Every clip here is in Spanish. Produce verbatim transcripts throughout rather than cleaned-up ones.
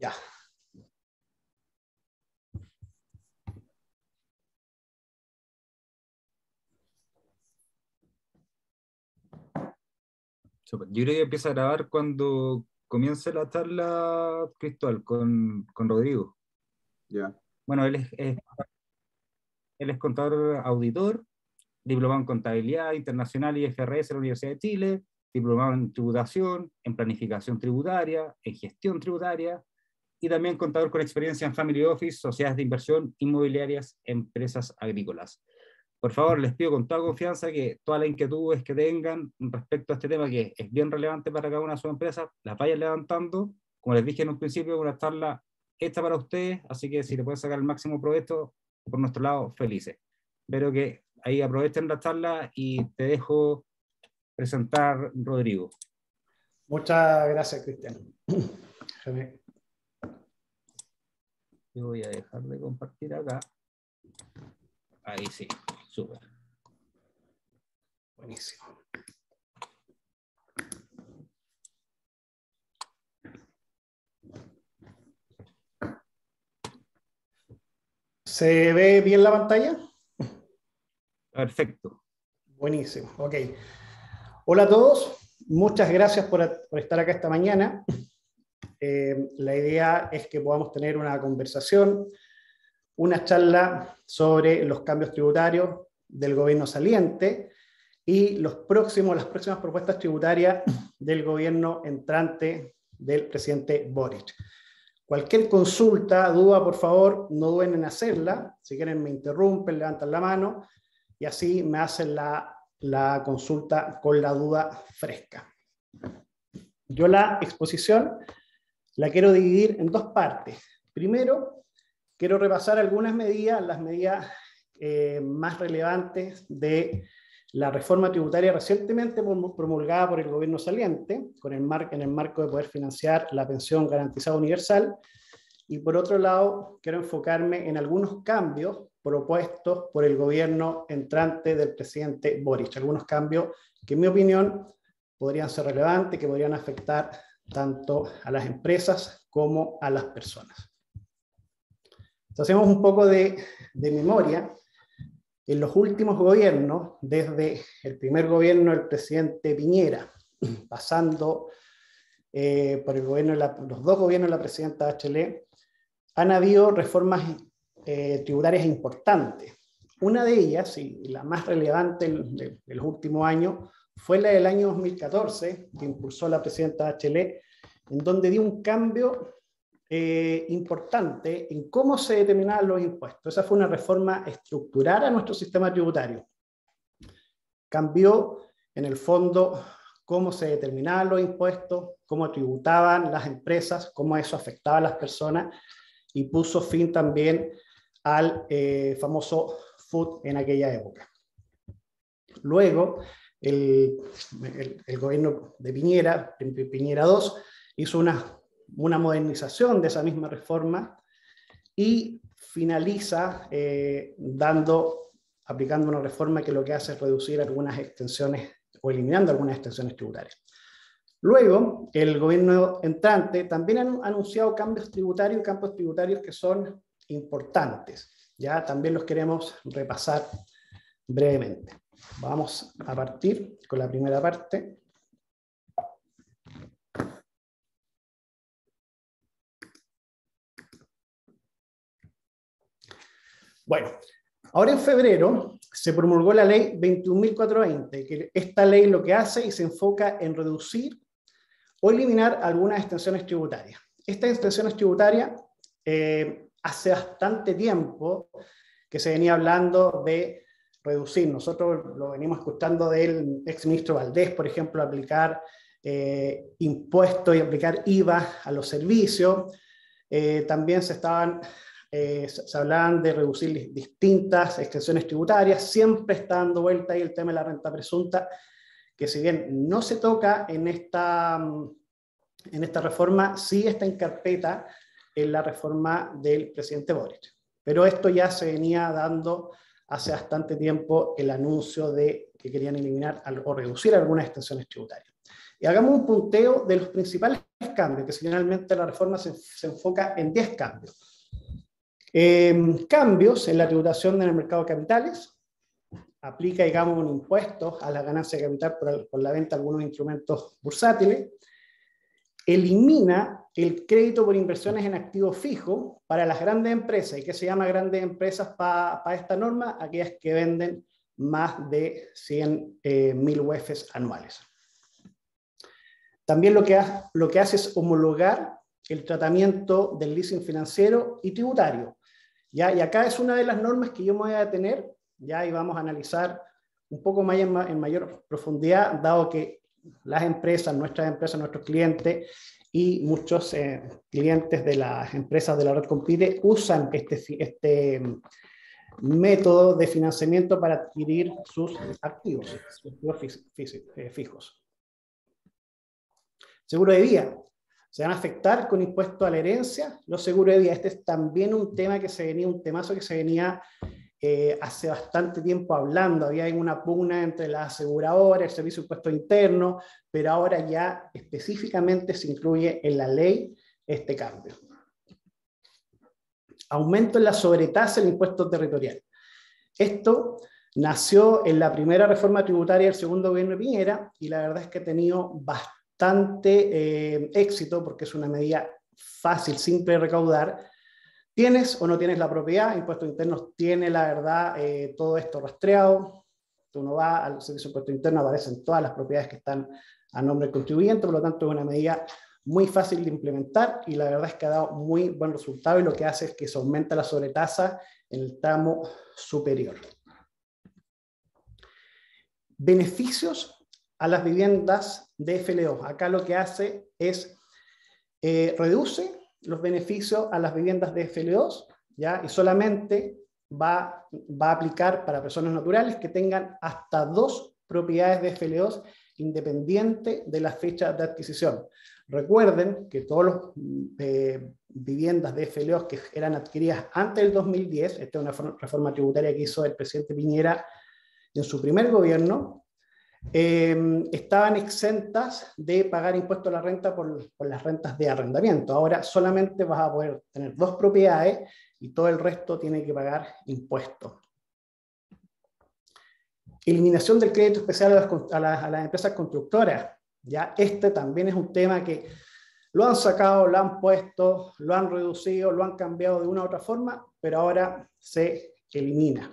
Ya. Super. Yo creo que empieza a grabar cuando comience la charla, Cristóbal, con, con Rodrigo. Ya. Yeah. Bueno, él es, es, él es contador auditor, diplomado en contabilidad internacional y I F R S en la Universidad de Chile, diplomado en tributación, en planificación tributaria, en gestión tributaria, y también contador con experiencia en Family Office, sociedades de inversión, inmobiliarias, empresas agrícolas. Por favor, les pido con toda confianza que todas las inquietudes que tengan respecto a este tema, que es bien relevante para cada una de sus empresas, las vayan levantando. Como les dije en un principio, una charla hecha para ustedes, así que si le pueden sacar el máximo provecho, por nuestro lado, felices. Espero que ahí aprovechen la charla y te dejo presentar, Rodrigo. Muchas gracias, Cristian. Yo voy a dejar de compartir acá. Ahí sí, súper. Buenísimo. ¿Se ve bien la pantalla? Perfecto. Buenísimo, ok. Hola a todos, muchas gracias por, por estar acá esta mañana. Eh, la idea es que podamos tener una conversación, una charla sobre los cambios tributarios del gobierno saliente y los próximos, las próximas propuestas tributarias del gobierno entrante del presidente Boric. Cualquier consulta, duda, por favor, no duden en hacerla. Si quieren me interrumpen, levantan la mano y así me hacen la, la consulta con la duda fresca. Yo la exposición la quiero dividir en dos partes. Primero, quiero repasar algunas medidas, las medidas eh, más relevantes de la reforma tributaria recientemente promulgada por el gobierno saliente, con el mar, en el marco de poder financiar la pensión garantizada universal. Y por otro lado, quiero enfocarme en algunos cambios propuestos por el gobierno entrante del presidente Boric. Algunos cambios que, en mi opinión, podrían ser relevantes, que podrían afectar tanto a las empresas como a las personas. Entonces, hacemos un poco de, de memoria. En los últimos gobiernos, desde el primer gobierno del presidente Piñera, pasando eh, por el gobierno de la, los dos gobiernos de la presidenta Bachelet, han habido reformas eh, tributarias importantes. Una de ellas, y la más relevante de, de los últimos años, fue la del año dos mil catorce, que impulsó la presidenta Bachelet, en donde dio un cambio eh, importante en cómo se determinaban los impuestos. Esa fue una reforma estructural a nuestro sistema tributario. Cambió, en el fondo, cómo se determinaban los impuestos, cómo tributaban las empresas, cómo eso afectaba a las personas, y puso fin también al eh, famoso F U T en aquella época. Luego, El, el, el gobierno de Piñera, Piñera segundo, hizo una, una modernización de esa misma reforma y finaliza eh, dando, aplicando una reforma que lo que hace es reducir algunas extensiones o eliminando algunas extensiones tributarias. Luego, el gobierno entrante también ha anunciado cambios tributarios, cambios tributarios que son importantes. Ya también los queremos repasar brevemente. Vamos a partir con la primera parte. Bueno, ahora en febrero se promulgó la ley veintiún mil cuatrocientos veinte, que esta ley lo que hace y se enfoca en reducir o eliminar algunas extensiones tributarias. Estas extensiones tributarias eh, hace bastante tiempo que se venía hablando de reducir. Nosotros lo venimos escuchando del exministro Valdés, por ejemplo, aplicar eh, impuestos y aplicar I V A a los servicios. Eh, también se, estaban, eh, se hablaban de reducir distintas extensiones tributarias. Siempre está dando vuelta ahí el tema de la renta presunta, que si bien no se toca en esta, en esta reforma, sí está en carpeta en la reforma del presidente Boric. Pero esto ya se venía dando hace bastante tiempo el anuncio de que querían eliminar o reducir algunas extensiones tributarias. Y hagamos un punteo de los principales cambios, que finalmente la reforma se, se enfoca en diez cambios. Eh, cambios en la tributación en el mercado de capitales. Aplica, digamos, un impuesto a la ganancia de capital por, el, por la venta de algunos instrumentos bursátiles. Elimina el crédito por inversiones en activos fijos para las grandes empresas. ¿Y qué se llama grandes empresas para pa esta norma? Aquellas que venden más de cien mil eh, U Fs anuales. También lo que, ha, lo que hace es homologar el tratamiento del leasing financiero y tributario. ¿Ya? Y acá es una de las normas que yo me voy a detener, ¿ya? Y vamos a analizar un poco más en, en mayor profundidad, dado que las empresas, nuestras empresas, nuestros clientes y muchos eh, clientes de las empresas de la red Compite usan este, este método de financiamiento para adquirir sus activos, sus activos fijos. Seguro de vida. Se van a afectar con impuesto a la herencia los seguros de vida. Este es también un tema que se venía, un temazo que se venía eh, hace bastante tiempo hablando. Había una pugna entre la aseguradora, el servicio de impuesto interno, pero ahora ya específicamente se incluye en la ley este cambio. Aumento en la sobretasa del impuesto territorial. Esto nació en la primera reforma tributaria del segundo gobierno de Piñera y la verdad es que ha tenido bastante Bastante, eh, éxito, porque es una medida fácil, simple de recaudar. Tienes o no tienes la propiedad, impuestos internos tiene la verdad eh, todo esto rastreado. Tú no vas al servicio de impuesto interno, aparecen todas las propiedades que están a nombre del contribuyente, por lo tanto es una medida muy fácil de implementar y la verdad es que ha dado muy buen resultado y lo que hace es que se aumenta la sobretasa en el tramo superior. Beneficios a las viviendas de F L O. Acá lo que hace es eh, reduce los beneficios a las viviendas de F L O, ¿ya? Y solamente va, va a aplicar para personas naturales que tengan hasta dos propiedades de F L O independiente de la fecha de adquisición. Recuerden que todas las eh, viviendas de F L O que eran adquiridas antes del dos mil diez, esta es una reforma tributaria que hizo el presidente Piñera en su primer gobierno, Eh, estaban exentas de pagar impuesto a la renta por, por las rentas de arrendamiento. Ahora solamente vas a poder tener dos propiedades y todo el resto tiene que pagar impuestos. Eliminación del crédito especial a las, a las, a las empresas constructoras. Ya este también es un tema que lo han sacado, lo han puesto, lo han reducido, lo han cambiado de una u otra forma, pero ahora se elimina.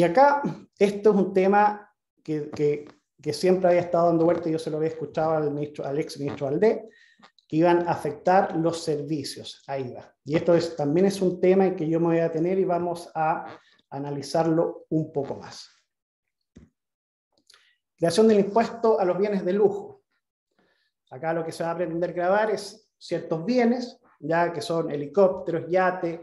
Y acá, esto es un tema que, que, que siempre había estado dando vuelta, y yo se lo había escuchado al, ministro, al ex ministro Alde, que iban a afectar los servicios. Ahí va. Y esto es, también es un tema en que yo me voy a detener y vamos a analizarlo un poco más. Creación del impuesto a los bienes de lujo. Acá lo que se va a pretender gravar es ciertos bienes, ya que son helicópteros, yates,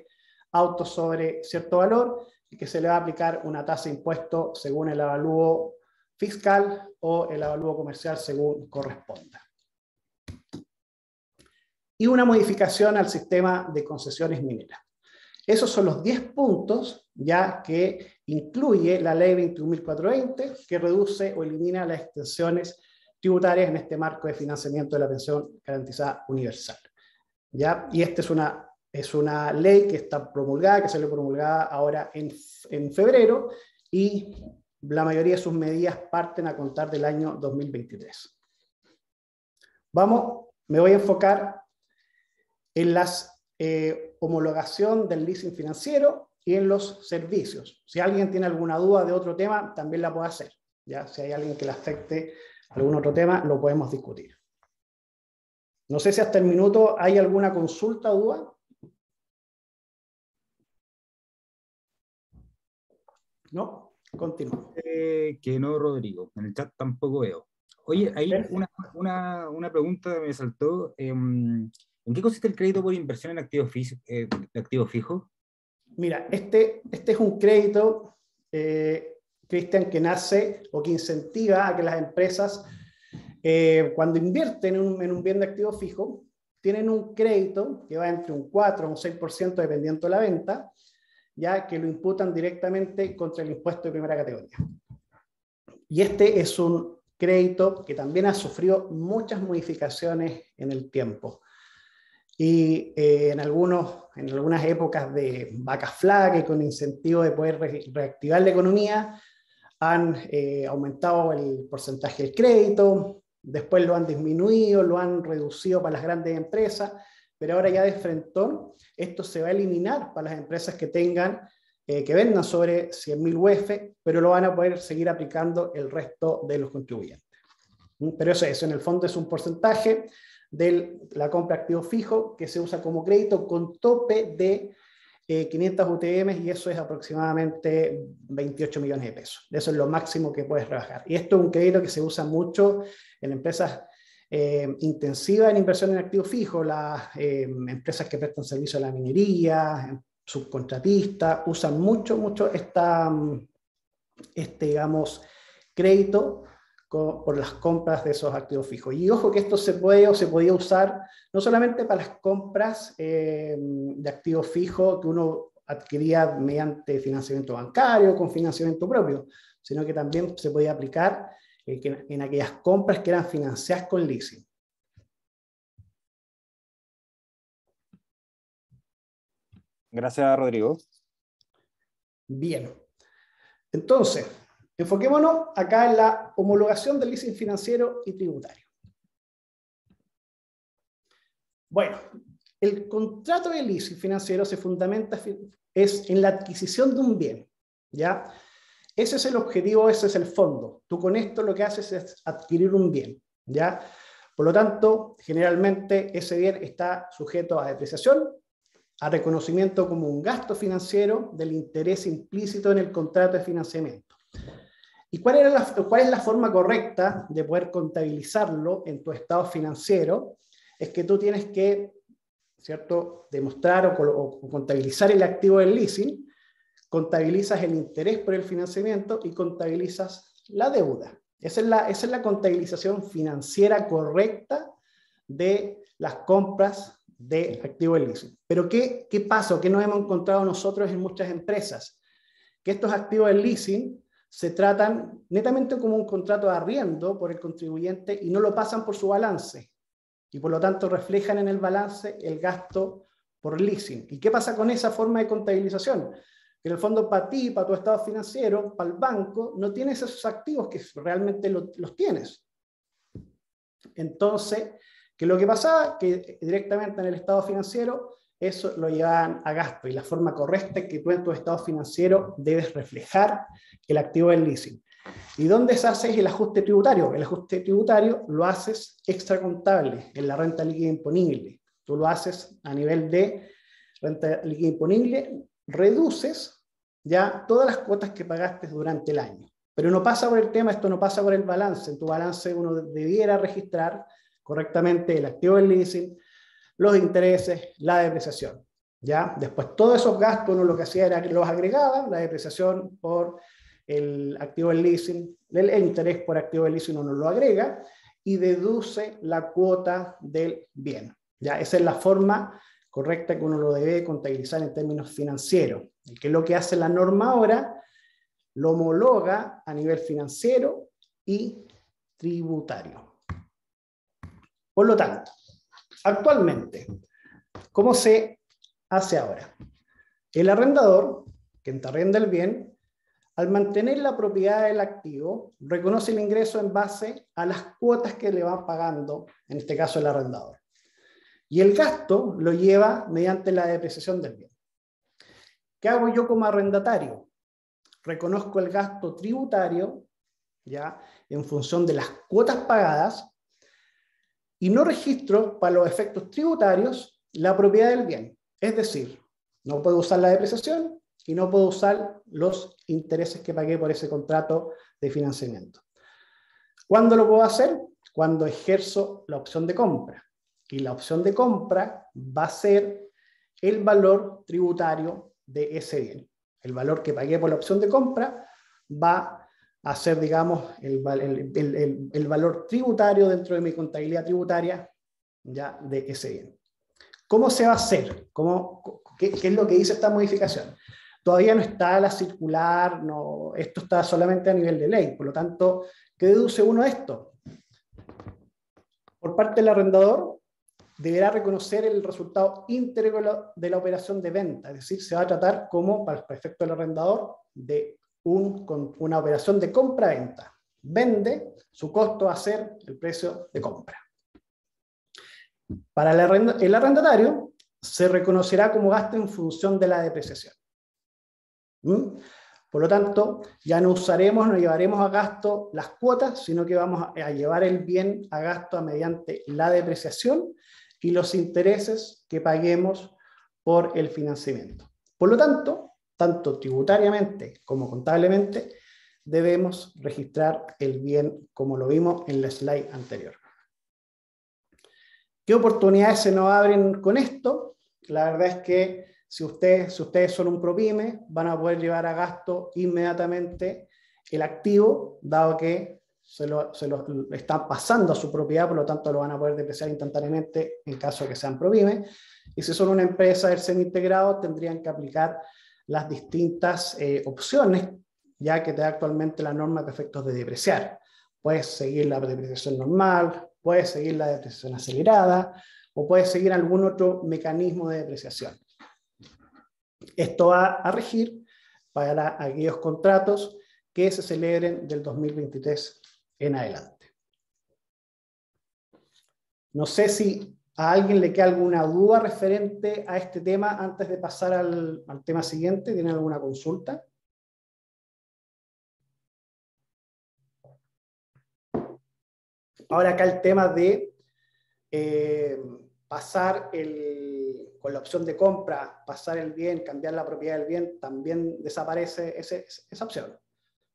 autos sobre cierto valor, que se le va a aplicar una tasa de impuesto según el avalúo fiscal o el avalúo comercial según corresponda. Y una modificación al sistema de concesiones mineras. Esos son los diez puntos ya que incluye la ley veintiuno mil cuatrocientos veinte que reduce o elimina las extensiones tributarias en este marco de financiamiento de la pensión garantizada universal. ¿Ya? Y esta es una Es una ley que está promulgada, que salió promulgada ahora en, en febrero, y la mayoría de sus medidas parten a contar del año dos mil veintitrés. Vamos, me voy a enfocar en la eh, homologación del leasing financiero y en los servicios. Si alguien tiene alguna duda de otro tema, también la puede hacer. ¿Ya? Si hay alguien que le afecte algún otro tema, lo podemos discutir. No sé si hasta el minuto hay alguna consulta o duda. No, continúa. Eh, que no, Rodrigo. En el chat tampoco veo. Oye, ahí una, una, una pregunta me saltó. Eh, ¿En qué consiste el crédito por inversión en activos eh, activo fijos? Mira, este, este es un crédito, eh, Cristian, que nace o que incentiva a que las empresas, eh, cuando invierten en un, en un bien de activo fijo, tienen un crédito que va entre un cuatro o un seis por ciento dependiendo de la venta, ya que lo imputan directamente contra el impuesto de primera categoría. Y este es un crédito que también ha sufrido muchas modificaciones en el tiempo. Y eh, en, algunos, en algunas épocas de vacas flacas y con incentivo de poder re reactivar la economía, han eh, aumentado el porcentaje del crédito, después lo han disminuido, lo han reducido para las grandes empresas, pero ahora ya de frentón esto se va a eliminar para las empresas que tengan, eh, que vendan sobre cien mil U F, pero lo van a poder seguir aplicando el resto de los contribuyentes. Pero eso, eso en el fondo es un porcentaje de la compra de activo fijo que se usa como crédito con tope de eh, quinientos U T M y eso es aproximadamente veintiocho millones de pesos. Eso es lo máximo que puedes rebajar. Y esto es un crédito que se usa mucho en empresas eh, intensivas en inversión en activo fijo, las eh, empresas que prestan servicio a la minería, subcontratistas, usan mucho, mucho esta, este, digamos, crédito por las compras de esos activos fijos. Y ojo que esto se puede o se podía usar no solamente para las compras eh, de activos fijos que uno adquiría mediante financiamiento bancario, con financiamiento propio, sino que también se podía aplicar eh, en, en aquellas compras que eran financiadas con leasing. Gracias, Rodrigo. Bien. Entonces, enfoquémonos acá en la homologación del leasing financiero y tributario. Bueno, el contrato de leasing financiero se fundamenta es en la adquisición de un bien, ¿ya? Ese es el objetivo, ese es el fondo. Tú con esto lo que haces es adquirir un bien, ¿ya? Por lo tanto, generalmente ese bien está sujeto a depreciación, a reconocimiento como un gasto financiero del interés implícito en el contrato de financiamiento. ¿Y cuál, era la, cuál es la forma correcta de poder contabilizarlo en tu estado financiero? Es que tú tienes que, ¿cierto?, demostrar o, o contabilizar el activo del leasing, contabilizas el interés por el financiamiento y contabilizas la deuda. Esa es la, esa es la contabilización financiera correcta de las compras de activo del leasing. Pero ¿qué, qué pasa? ¿Qué nos hemos encontrado nosotros en muchas empresas? Que estos activos del leasing se tratan netamente como un contrato de arriendo por el contribuyente y no lo pasan por su balance. Y por lo tanto reflejan en el balance el gasto por leasing. ¿Y qué pasa con esa forma de contabilización? Que en el fondo para ti, para tu estado financiero, para el banco, no tienes esos activos que realmente lo, los tienes. Entonces, que lo que pasaba, que directamente en el estado financiero, eso lo llevan a gasto y la forma correcta es que tú en tu estado financiero debes reflejar el activo del leasing. ¿Y dónde se hace el ajuste tributario? El ajuste tributario lo haces extracontable en la renta líquida imponible. Tú lo haces a nivel de renta líquida imponible, reduces ya todas las cuotas que pagaste durante el año. Pero no pasa por el tema, esto no pasa por el balance. En tu balance uno debiera registrar correctamente el activo del leasing, los intereses, la depreciación, ¿ya? Después todos esos gastos uno lo que hacía era que los agregaba, la depreciación por el activo del leasing, el, el interés por activo del leasing uno lo agrega y deduce la cuota del bien, ¿ya? Esa es la forma correcta que uno lo debe contabilizar en términos financieros, que es lo que hace la norma ahora, lo homologa a nivel financiero y tributario. Por lo tanto, actualmente, ¿cómo se hace ahora? El arrendador, quien te arrenda el bien, al mantener la propiedad del activo, reconoce el ingreso en base a las cuotas que le van pagando, en este caso el arrendador. Y el gasto lo lleva mediante la depreciación del bien. ¿Qué hago yo como arrendatario? Reconozco el gasto tributario, ya, en función de las cuotas pagadas, y no registro para los efectos tributarios la propiedad del bien. Es decir, no puedo usar la depreciación y no puedo usar los intereses que pagué por ese contrato de financiamiento. ¿Cuándo lo puedo hacer? Cuando ejerzo la opción de compra. Y la opción de compra va a ser el valor tributario de ese bien. El valor que pagué por la opción de compra va a hacer, digamos, el, el, el, el valor tributario dentro de mi contabilidad tributaria ya de ese bien. ¿Cómo se va a hacer? ¿Cómo, qué, qué es lo que dice esta modificación? Todavía no está la circular, no, esto está solamente a nivel de ley, por lo tanto, ¿Qué deduce uno de esto? Por parte del arrendador, deberá reconocer el resultado íntegro de la operación de venta, es decir, se va a tratar como, para el efecto del arrendador, de un, con una operación de compra-venta. Vende, su costo va a ser el precio de compra. Para el, arrenda, el arrendatario, se reconocerá como gasto en función de la depreciación. ¿Mm? Por lo tanto, ya no usaremos, no llevaremos a gasto las cuotas, sino que vamos a llevar el bien a gasto mediante la depreciación y los intereses que paguemos por el financiamiento. Por lo tanto, tanto tributariamente como contablemente, debemos registrar el bien como lo vimos en la slide anterior. ¿Qué oportunidades se nos abren con esto? La verdad es que si ustedes, si ustedes son un ProPyme, van a poder llevar a gasto inmediatamente el activo, dado que se lo, se lo están pasando a su propiedad, por lo tanto lo van a poder depreciar instantáneamente en caso de que sean ProPyme. Y si son una empresa del semi-integrado, tendrían que aplicar las distintas eh, opciones, ya que te da actualmente la norma de efectos de depreciar. Puedes seguir la depreciación normal, puedes seguir la depreciación acelerada, o puedes seguir algún otro mecanismo de depreciación. Esto va a regir para aquellos contratos que se celebren del dos mil veintitrés en adelante. No sé si a alguien le queda alguna duda referente a este tema antes de pasar al, al tema siguiente. ¿Tienen alguna consulta? Ahora acá el tema de eh, pasar el, con la opción de compra, pasar el bien, cambiar la propiedad del bien, también desaparece ese, esa opción.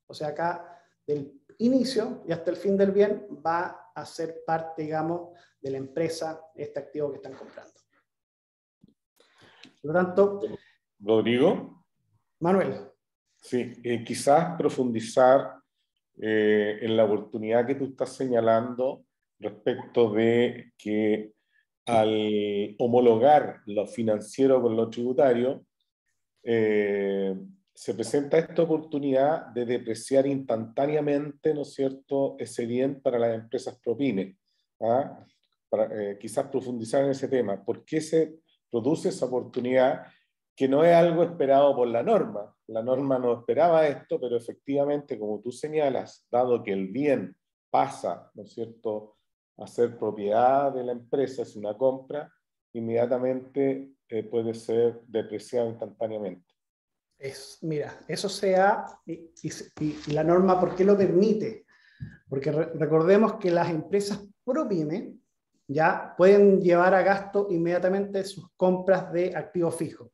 O sea, acá del inicio y hasta el fin del bien va a ser parte, digamos, de la empresa, este activo que están comprando. Por lo tanto... Rodrigo. Manuel. Sí, eh, quizás profundizar eh, en la oportunidad que tú estás señalando respecto de que al homologar lo financiero con lo tributario, eh, se presenta esta oportunidad de depreciar instantáneamente, ¿no es cierto?, ese bien para las empresas ProPyme. ¿Ah? Para, eh, quizás profundizar en ese tema. ¿Por qué se produce esa oportunidad que no es algo esperado por la norma? La norma no esperaba esto, pero efectivamente, como tú señalas, dado que el bien pasa, ¿no es cierto?, hacer propiedad de la empresa, es una compra, inmediatamente eh, puede ser depreciado instantáneamente. Es, mira, eso sea, y, y, y la norma, ¿por qué lo permite? Porque re, recordemos que las empresas ProPyme ya pueden llevar a gasto inmediatamente sus compras de activo fijo.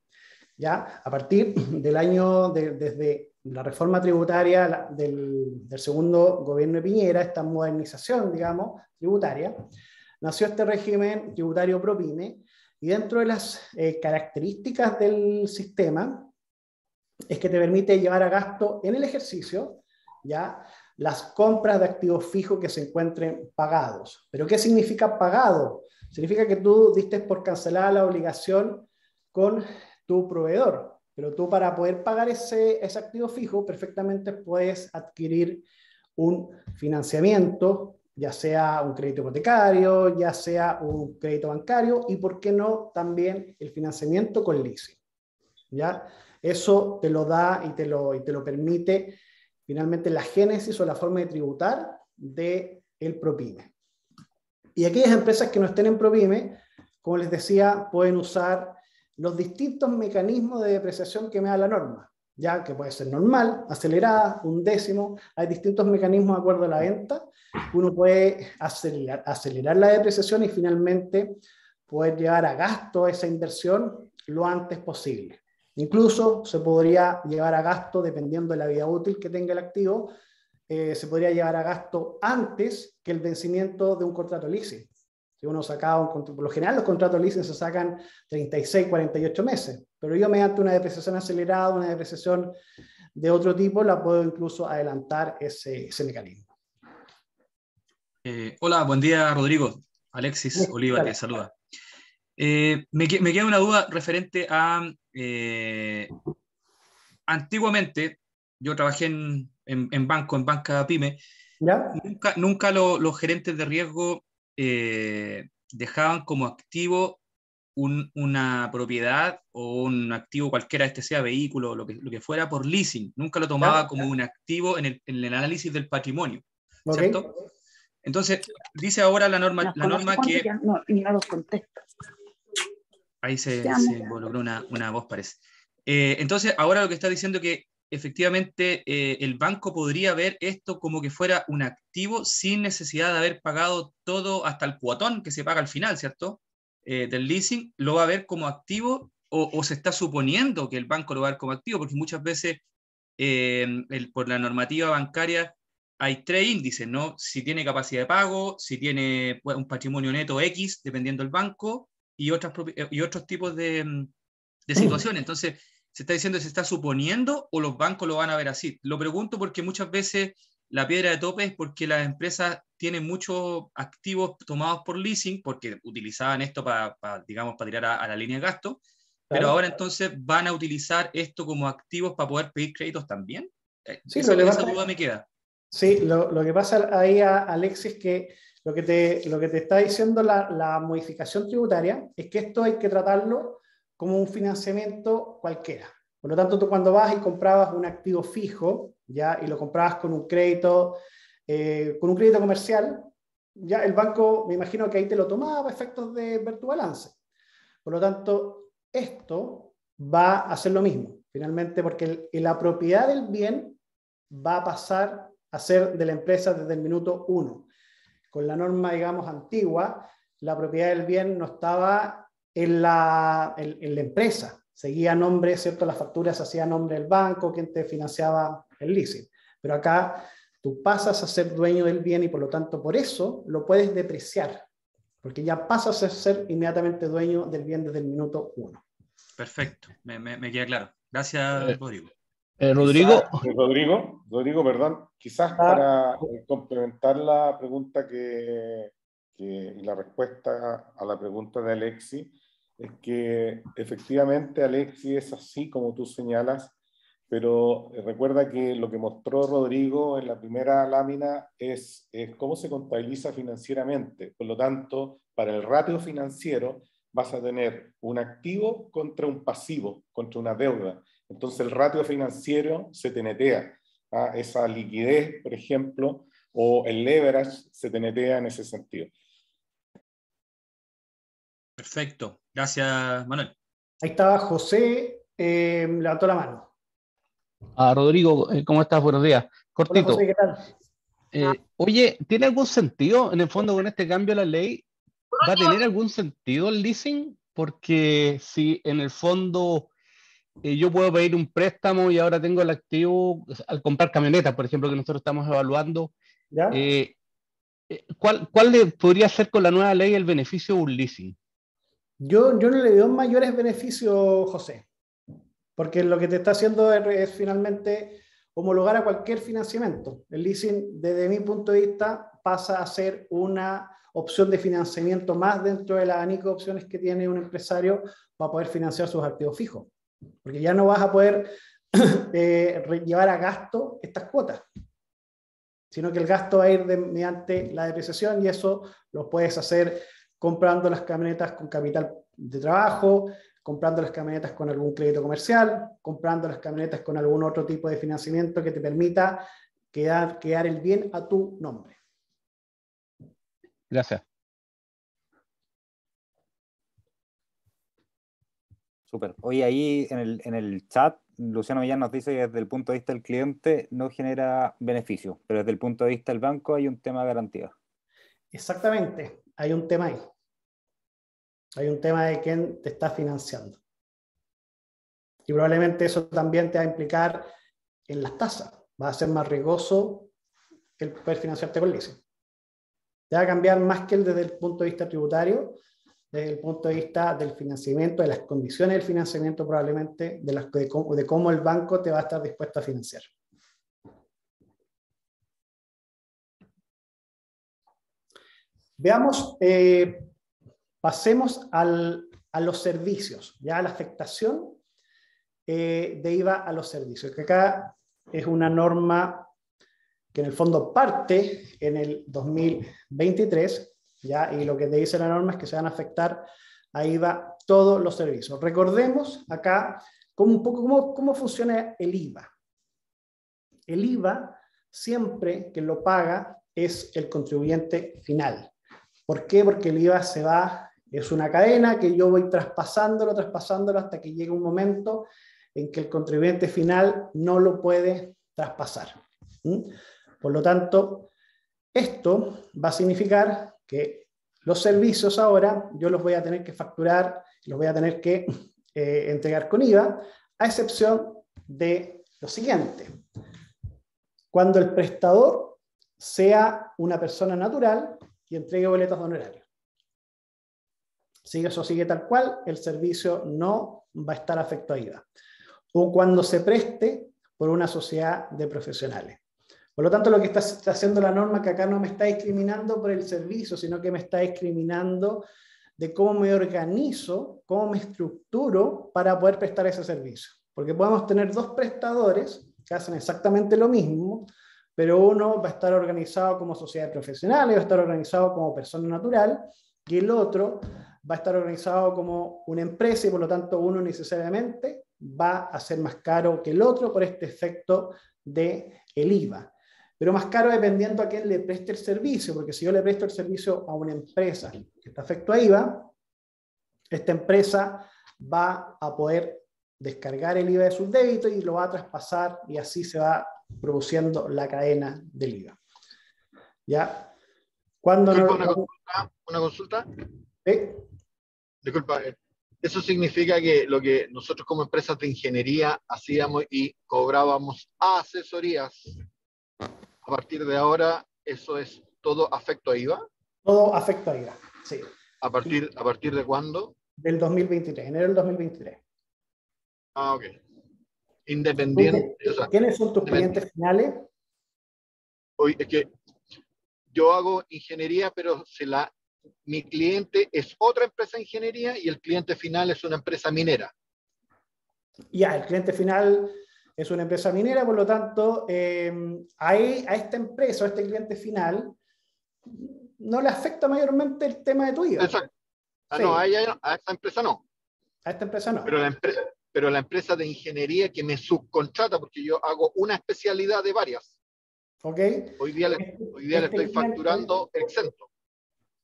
Ya, a partir del año, de, desde la reforma tributaria la, del, del segundo gobierno de Piñera, esta modernización, digamos, tributaria, nació este régimen tributario ProPyme, y dentro de las eh, características del sistema es que te permite llevar a gasto en el ejercicio, ¿ya?, las compras de activos fijos que se encuentren pagados. ¿Pero qué significa pagado? Significa que tú diste por cancelada la obligación con tu proveedor, pero tú para poder pagar ese, ese activo fijo perfectamente puedes adquirir un financiamiento, ya sea un crédito hipotecario, ya sea un crédito bancario, y por qué no también el financiamiento con leasing. ¿Ya? Eso te lo da y te lo, y te lo permite finalmente la génesis o la forma de tributar del ProPyme. Y aquellas empresas que no estén en ProPyme, como les decía, pueden usar los distintos mecanismos de depreciación que me da la norma, ya que puede ser normal, acelerada, un décimo, hay distintos mecanismos de acuerdo a la venta, uno puede acelerar, acelerar la depreciación y finalmente poder llevar a gasto esa inversión lo antes posible. Incluso se podría llevar a gasto, dependiendo de la vida útil que tenga el activo, eh, se podría llevar a gasto antes que el vencimiento de un contrato leasing. Si uno sacaba un contrato, por lo general los contratos leasing se sacan treinta y seis, cuarenta y ocho meses, pero yo mediante una depreciación acelerada, una depreciación de otro tipo, la puedo incluso adelantar ese, ese mecanismo. Eh, hola, buen día Rodrigo, Alexis sí, Oliva te saluda. Eh, me, me queda una duda referente a, eh, antiguamente yo trabajé en, en, en banco, en banca pyme, ¿Ya? Nunca, nunca lo, los gerentes de riesgo eh, dejaban como activo un, una propiedad o un activo cualquiera, este sea vehículo o lo que, lo que fuera, por leasing. Nunca lo tomaba ¿Ya? como ¿Ya? un activo en el, en el análisis del patrimonio, okay. ¿cierto? Entonces, dice ahora la norma, la norma que... Ya no, no los contesto. Ahí se, se involucró una, una voz, parece. Eh, entonces, ahora lo que está diciendo que efectivamente eh, el banco podría ver esto como que fuera un activo sin necesidad de haber pagado todo hasta el cuotón que se paga al final, ¿cierto? Eh, del leasing, lo va a ver como activo o, o se está suponiendo que el banco lo va a ver como activo, porque muchas veces eh, el, por la normativa bancaria hay tres índices, ¿no? Si tiene capacidad de pago, si tiene un patrimonio neto X, dependiendo del banco, y, otras, y otros tipos de, de situaciones. Entonces, se está diciendo, se está suponiendo o los bancos lo van a ver así. Lo pregunto porque muchas veces la piedra de tope es porque las empresas tienen muchos activos tomados por leasing, porque utilizaban esto para, para digamos, para tirar a, a la línea de gasto, pero claro. ahora entonces van a utilizar esto como activos para poder pedir créditos también. Sí, esa, esa duda me queda. Sí, lo, lo que pasa ahí, a Alexis, que lo que te, lo que te está diciendo la, la modificación tributaria es que esto hay que tratarlo como un financiamiento cualquiera. Por lo tanto, tú cuando vas y comprabas un activo fijo, ya, y lo comprabas con un crédito, eh, con un crédito comercial, ya el banco, me imagino que ahí te lo tomaba para efectos de ver tu balance. Por lo tanto, esto va a ser lo mismo, finalmente, porque el, la propiedad del bien va a pasar a ser de la empresa desde el minuto uno. Con la norma, digamos, antigua, la propiedad del bien no estaba en la, en, en la empresa. Seguía nombre, ¿cierto? Las facturas hacía nombre del banco, quien te financiaba el leasing. Pero acá tú pasas a ser dueño del bien y por lo tanto por eso lo puedes depreciar, porque ya pasas a ser inmediatamente dueño del bien desde el minuto uno. Perfecto, me, me, me queda claro. Gracias, Rodrigo. Eh, Rodrigo. Quizás, Rodrigo, Rodrigo, perdón, quizás para eh, complementar la pregunta que, que, y la respuesta a la pregunta de Alexis, es que efectivamente Alexis es así como tú señalas, pero recuerda que lo que mostró Rodrigo en la primera lámina es, es cómo se contabiliza financieramente. Por lo tanto, para el ratio financiero vas a tener un activo contra un pasivo, contra una deuda. Entonces el ratio financiero se tenetea, ¿ah? Esa liquidez, por ejemplo, o el leverage se tenetea en ese sentido. Perfecto, gracias Manuel. Ahí estaba José, eh, levantó la mano. Ah, Rodrigo, ¿cómo estás? Buenos días. Cortito. Hola, José, ¿qué tal? Eh, ah. Oye, ¿tiene algún sentido, en el fondo, con este cambio a la ley? ¿Va a tener algún sentido el leasing? Porque si en el fondo... yo puedo pedir un préstamo y ahora tengo el activo al comprar camionetas, por ejemplo, que nosotros estamos evaluando. ¿Ya? Eh, ¿cuál, ¿Cuál le podría ser con la nueva ley el beneficio de un leasing? Yo, yo no le veo mayores beneficios, José, porque lo que te está haciendo es, es finalmente homologar a cualquier financiamiento. El leasing, desde mi punto de vista, pasa a ser una opción de financiamiento más dentro del abanico de opciones que tiene un empresario para poder financiar sus activos fijos. Porque ya no vas a poder eh, llevar a gasto estas cuotas, sino que el gasto va a ir de, mediante la depreciación, y eso lo puedes hacer comprando las camionetas con capital de trabajo, comprando las camionetas con algún crédito comercial, comprando las camionetas con algún otro tipo de financiamiento que te permita quedar, quedar el bien a tu nombre. Gracias. Súper. Oye, ahí en el, en el chat, Luciano Millán nos dice que desde el punto de vista del cliente no genera beneficio, pero desde el punto de vista del banco hay un tema de garantía. Exactamente, hay un tema ahí. Hay un tema de quién te está financiando. Y probablemente eso también te va a implicar en las tasas. Va a ser más riesgoso el poder financiarte con leasing. Te va a cambiar más que el desde el punto de vista tributario, desde el punto de vista del financiamiento, de las condiciones del financiamiento probablemente, de, las, de, cómo, de cómo el banco te va a estar dispuesto a financiar. Veamos, eh, pasemos al, a los servicios, ya a la afectación eh, de I V A a los servicios, que acá es una norma que en el fondo parte en el dos mil veintitrés, ¿ya? Y lo que te dice la norma es que se van a afectar a IVA todos los servicios. Recordemos acá cómo, un poco, cómo, cómo funciona el IVA. El IVA, siempre que lo paga, es el contribuyente final. ¿Por qué? Porque el IVA se va, es una cadena que yo voy traspasándolo, traspasándolo hasta que llega un momento en que el contribuyente final no lo puede traspasar. ¿Mm? Por lo tanto, esto va a significar que los servicios ahora yo los voy a tener que facturar, los voy a tener que eh, entregar con IVA, a excepción de lo siguiente. Cuando el prestador sea una persona natural y entregue boletos de honorario. Si eso sigue tal cual, el servicio no va a estar afecto a IVA. O cuando se preste por una sociedad de profesionales. Por lo tanto, lo que está, está haciendo la norma, que acá no me está discriminando por el servicio, sino que me está discriminando de cómo me organizo, cómo me estructuro para poder prestar ese servicio. Porque podemos tener dos prestadores que hacen exactamente lo mismo, pero uno va a estar organizado como sociedad de profesionales, va a estar organizado como persona natural, y el otro va a estar organizado como una empresa, y por lo tanto uno necesariamente va a ser más caro que el otro por este efecto del IVA. Pero más caro dependiendo a quién le preste el servicio, porque si yo le presto el servicio a una empresa que está afecto a IVA, esta empresa va a poder descargar el IVA de sus débitos y lo va a traspasar, y así se va produciendo la cadena del IVA. ¿Ya? Cuando Disculpa, no... una consulta. Una consulta. ¿Eh? Disculpa, eso significa que lo que nosotros como empresas de ingeniería hacíamos y cobrábamos asesorías, a partir de ahora, ¿eso es todo afecto a IVA? Todo afecto a IVA, sí. ¿A partir, a partir de cuándo? Del dos mil veintitrés, enero del dos mil veintitrés. Ah, ok. Independiente. O sea, ¿quiénes son tus clientes finales? Hoy, es que yo hago ingeniería, pero se la, mi cliente es otra empresa de ingeniería y el cliente final es una empresa minera. Ya, el cliente final es una empresa minera, por lo tanto, eh, a, a esta empresa, a este cliente final, no le afecta mayormente el tema de tu IVA. Exacto. Ah, sí. No, a, ella, a esta empresa no. A esta empresa no. Pero la empresa... pero la empresa de ingeniería que me subcontrata, porque yo hago una especialidad de varias. Okay. Hoy día le, hoy día este le estoy cliente, facturando exento.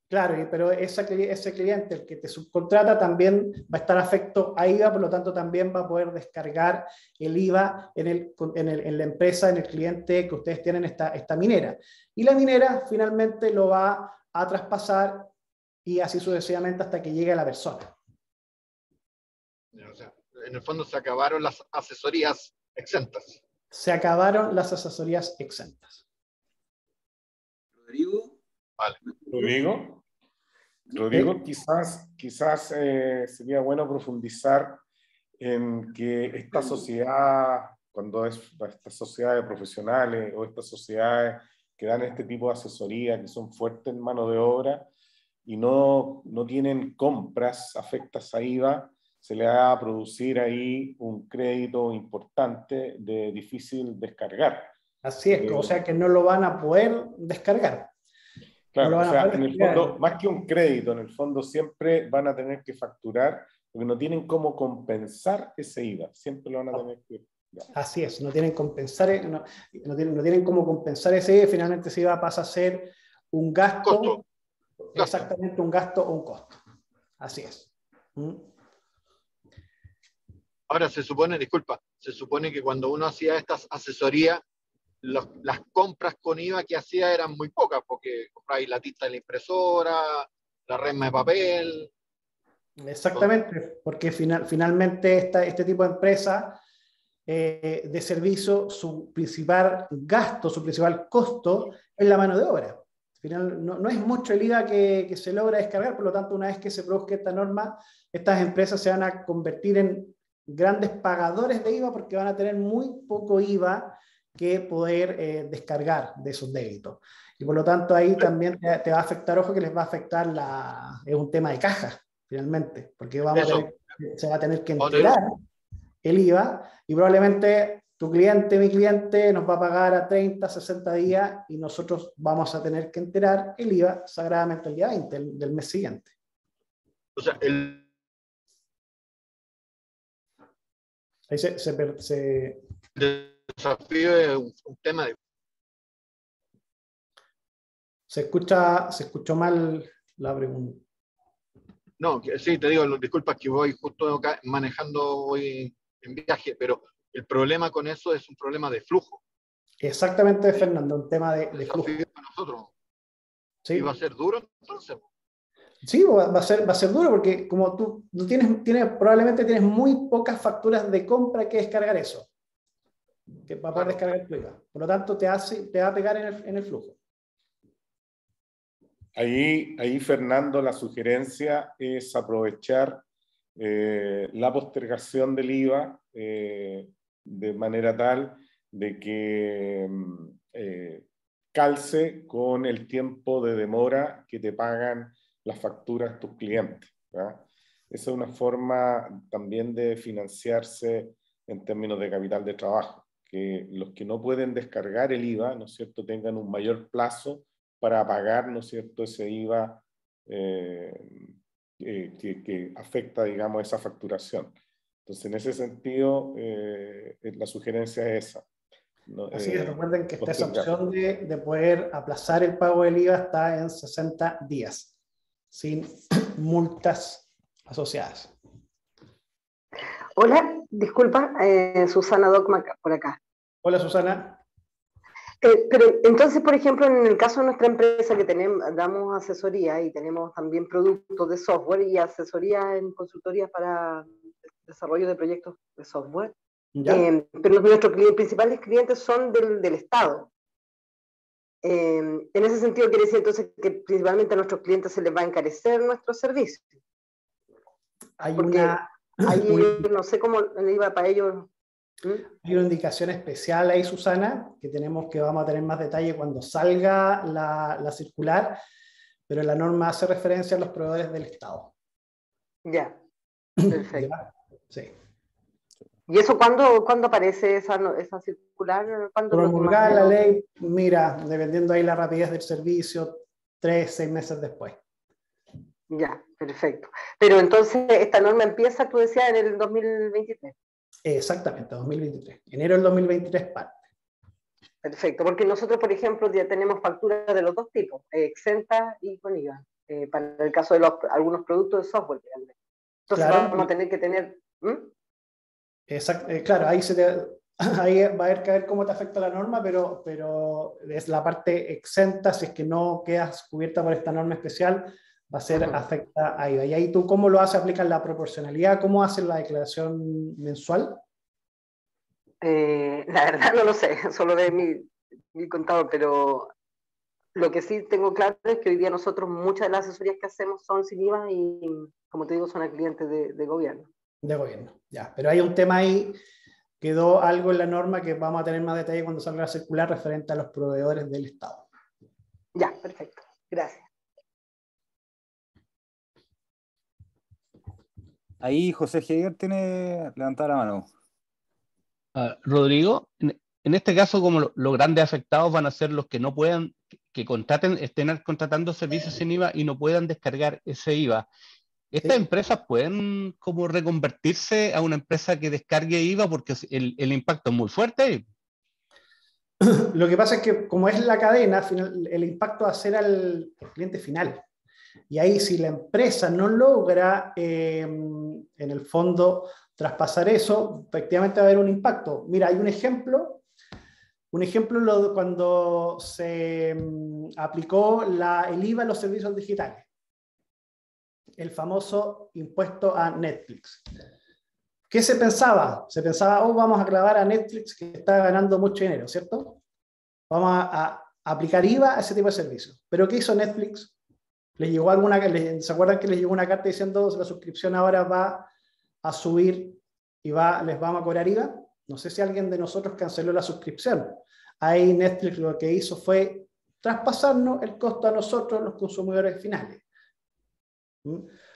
Claro, pero esa, ese cliente, el que te subcontrata, también va a estar afecto a IVA, por lo tanto también va a poder descargar el IVA en, el, en, el, en la empresa, en el cliente que ustedes tienen, esta, esta minera. Y la minera finalmente lo va a traspasar y así sucesivamente hasta que llegue a la persona. O sea, en el fondo se acabaron las asesorías exentas. Se acabaron las asesorías exentas. Rodrigo. Vale. Rodrigo. Rodrigo, ¿Eh? quizás, quizás eh, sería bueno profundizar en que esta sociedad, cuando es esta sociedad de profesionales o estas sociedades que dan este tipo de asesoría, que son fuertes en mano de obra y no, no tienen compras afectas a IVA, se le va a producir ahí un crédito importante de difícil descargar. Así es, eh, o sea que no lo van a poder descargar. Claro, no o sea, en el fondo, más que un crédito, en el fondo siempre van a tener que facturar, porque no tienen cómo compensar ese IVA, siempre lo van a tener que... Ya. Así es, no tienen, compensar, no, no, tienen, no tienen cómo compensar ese IVA, finalmente ese IVA pasa a ser un gasto, costo. exactamente un gasto o un costo. Así es. ¿Mm? Ahora se supone, disculpa, se supone que cuando uno hacía estas asesorías, los, las compras con IVA que hacía eran muy pocas, porque comprabais la tinta de la impresora, la resma de papel. Exactamente, porque final, finalmente esta, este tipo de empresa eh, de servicio, su principal gasto, su principal costo es la mano de obra. Final, no, no es mucho el IVA que, que se logra descargar, por lo tanto, una vez que se produzca esta norma, estas empresas se van a convertir en grandes pagadores de IVA porque van a tener muy poco IVA que poder eh, descargar de esos débitos. Y por lo tanto ahí también te, te va a afectar, ojo que les va a afectar la... es un tema de caja, finalmente, porque vamos a tener, se va a tener que entregar el IVA y probablemente tu cliente, mi cliente, nos va a pagar a treinta, sesenta días y nosotros vamos a tener que enterar el I V A sagradamente el día veinte del, del mes siguiente. O sea, el... Ahí se, se, se... El desafío es un, un tema de... Se escucha, se escuchó mal la pregunta. No, sí, te digo, disculpas que voy justo acá manejando, voy en viaje, pero el problema con eso es un problema de flujo. Exactamente, Fernando, un tema de, de flujo. Para nosotros. Sí. ¿Y va a ser duro entonces? Sí, va a ser, va a ser duro porque como tú, tú tienes, tienes, probablemente tienes muy pocas facturas de compra que descargar eso. Que va a poder descargar tu I V A. Por lo tanto, te, hace, te va a pegar en el, en el flujo. Ahí, ahí, Fernando, la sugerencia es aprovechar eh, la postergación del I V A eh, de manera tal de que eh, calce con el tiempo de demora que te pagan las facturas tus clientes, ¿verdad? Esa es una forma también de financiarse en términos de capital de trabajo, que los que no pueden descargar el I V A, ¿no es cierto?, tengan un mayor plazo para pagar, ¿no es cierto?, ese I V A eh, eh, que, que afecta, digamos, esa facturación. Entonces, en ese sentido, eh, la sugerencia es esa, ¿no? Así eh, que recuerden que esta opción de, de poder aplazar el pago del I V A está en sesenta días, sin multas asociadas. Hola, disculpa, eh, Susana Dogma por acá. Hola, Susana. Eh, pero entonces, por ejemplo, en el caso de nuestra empresa que tenemos, damos asesoría y tenemos también productos de software y asesoría en consultorías para desarrollo de proyectos de software, eh, pero nuestros principales clientes son del, del Estado. Eh, en ese sentido quiere decir entonces que principalmente a nuestros clientes se les va a encarecer nuestro servicio. Hay Porque una... Hay, no sé cómo le iba para ellos... Hay una indicación especial ahí, Susana, que tenemos que vamos a tener más detalle cuando salga la, la circular, pero la norma hace referencia a los proveedores del Estado. Ya, perfecto. ¿Ya? Sí. ¿Y eso cuándo, cuándo aparece esa, esa circular? Promulgada la ley, mira, dependiendo ahí la rapidez del servicio, tres, seis meses después. Ya, perfecto. Pero entonces esta norma empieza, tú decías, en el dos mil veintitrés. Exactamente, dos mil veintitrés. Enero del dos mil veintitrés parte. Perfecto, porque nosotros, por ejemplo, ya tenemos facturas de los dos tipos, eh, exentas y con I V A, eh, para el caso de los, algunos productos de software. Entonces claro, vamos a tener que tener... ¿hmm? Exact, eh, claro, ahí, se te, ahí va a haber que ver cómo te afecta la norma, pero, pero es la parte exenta, si es que no quedas cubierta por esta norma especial, va a ser afecta a I V A. Y ahí tú, ¿cómo lo haces? ¿Aplicas la proporcionalidad? ¿Cómo haces la declaración mensual? Eh, la verdad no lo sé, solo de mi, mi contador, pero lo que sí tengo claro es que hoy día nosotros muchas de las asesorías que hacemos son sin I V A y, como te digo, son a clientes de, de gobierno. De gobierno, ya. Pero hay un tema ahí, quedó algo en la norma que vamos a tener más detalle cuando salga la circular referente a los proveedores del Estado. Ya, perfecto. Gracias. Ahí José Javier tiene levantada la mano. Uh, Rodrigo, en, en este caso, como los lo grandes afectados van a ser los que no puedan, que contraten, estén contratando servicios sin I V A y no puedan descargar ese I V A. ¿Estas sí. empresas pueden como reconvertirse a una empresa que descargue I V A porque el, el impacto es muy fuerte? Lo que pasa es que como es la cadena, el impacto va a ser al cliente final. Y ahí si la empresa no logra eh, en el fondo traspasar eso, efectivamente va a haber un impacto. Mira, hay un ejemplo, un ejemplo lo, cuando se um, aplicó la, el I V A a los servicios digitales, el famoso impuesto a Netflix. ¿Qué se pensaba? Se pensaba, oh, vamos a clavar a Netflix que está ganando mucho dinero, ¿cierto? Vamos a, a aplicar I V A a ese tipo de servicios. ¿Pero qué hizo Netflix? Les llegó alguna, ¿se acuerdan que les llegó una carta diciendo la suscripción ahora va a subir y va, les vamos a cobrar I V A? No sé si alguien de nosotros canceló la suscripción. Ahí Netflix lo que hizo fue traspasarnos el costo a nosotros, los consumidores finales.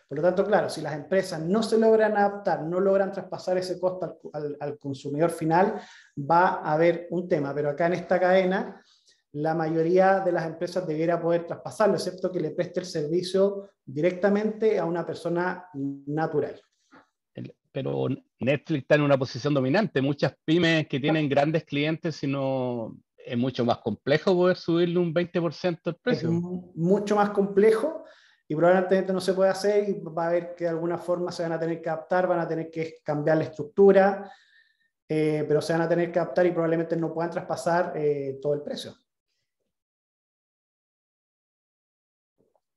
Por lo tanto, claro, si las empresas no se logran adaptar, no logran traspasar ese costo al, al, al consumidor final, va a haber un tema. Pero acá en esta cadena, la mayoría de las empresas debiera poder traspasarlo, excepto que le preste el servicio directamente a una persona natural. Pero Netflix está en una posición dominante. Muchas pymes que tienen grandes clientes, sino es mucho más complejo poder subirle un veinte por ciento el precio. Es mucho más complejo y probablemente no se puede hacer, y va a haber que de alguna forma se van a tener que adaptar, van a tener que cambiar la estructura, eh, pero se van a tener que adaptar y probablemente no puedan traspasar eh, todo el precio.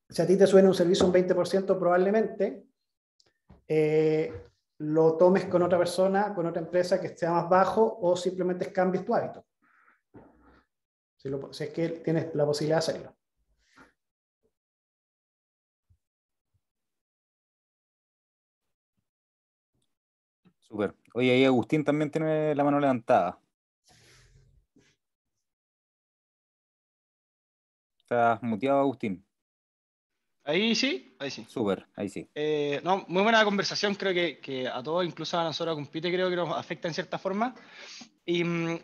Si a ti te suben un servicio un veinte por ciento, probablemente... Eh, lo tomes con otra persona, con otra empresa que esté más bajo, o simplemente cambies tu hábito. Si, lo, si es que tienes la posibilidad de hacerlo. Súper. Oye, ahí Agustín también tiene la mano levantada. ¿Estás muteado, Agustín? Ahí sí, ahí sí. Súper, ahí sí. Eh, no, muy buena conversación, creo que, que a todos, incluso a nosotros, a Compite, creo que nos afecta en cierta forma. Y mm,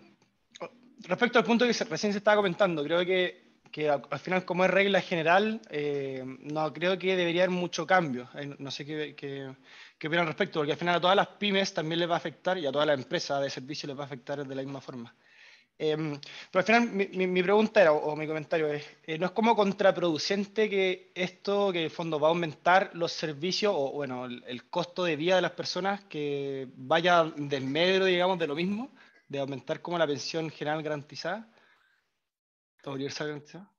respecto al punto que se, recién se estaba comentando, creo que, que al final, como es regla general, eh, no creo que debería haber mucho cambio. Eh, no sé qué, qué, qué opinan al respecto, porque al final a todas las pymes también les va a afectar, y a todas las empresas de servicio les va a afectar de la misma forma. Eh, pero al final mi, mi, mi pregunta era, o mi comentario es, eh, ¿no es como contraproducente que esto, que el fondo va a aumentar los servicios, o bueno, el, el costo de vida de las personas, que vaya del medio, digamos, de lo mismo, de aumentar como la pensión general garantizada, universal garantizada?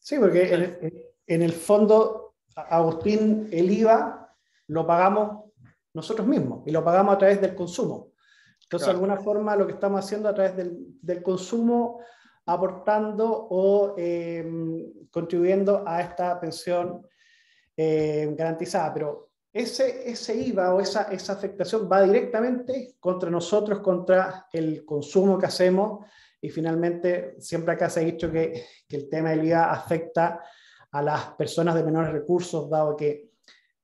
Sí, porque en el, en el fondo, Agustín, el I V A lo pagamos nosotros mismos, y lo pagamos a través del consumo. Entonces, claro, de alguna forma, lo que estamos haciendo a través del, del consumo, aportando o eh, contribuyendo a esta pensión eh, garantizada. Pero ese, ese I V A o esa, esa afectación va directamente contra nosotros, contra el consumo que hacemos. Y finalmente, siempre acá se ha dicho que, que el tema del I V A afecta a las personas de menores recursos, dado que,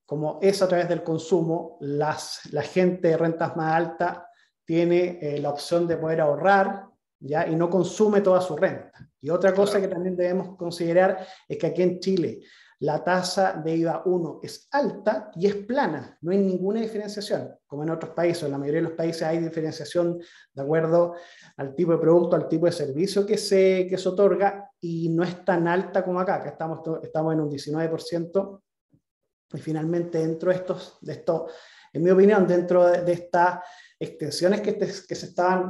como es a través del consumo, las, la gente de rentas más altas tiene eh, la opción de poder ahorrar, ¿ya? Y no consume toda su renta. Y otra cosa que también debemos considerar es que aquí en Chile la tasa de I V A uno es alta y es plana, no hay ninguna diferenciación, como en otros países. En la mayoría de los países hay diferenciación de acuerdo al tipo de producto, al tipo de servicio que se, que se otorga, y no es tan alta como acá, que estamos, estamos en un diecinueve por ciento, y finalmente dentro de estos... De estos en mi opinión, dentro de, de estas extensiones que, te, que se estaban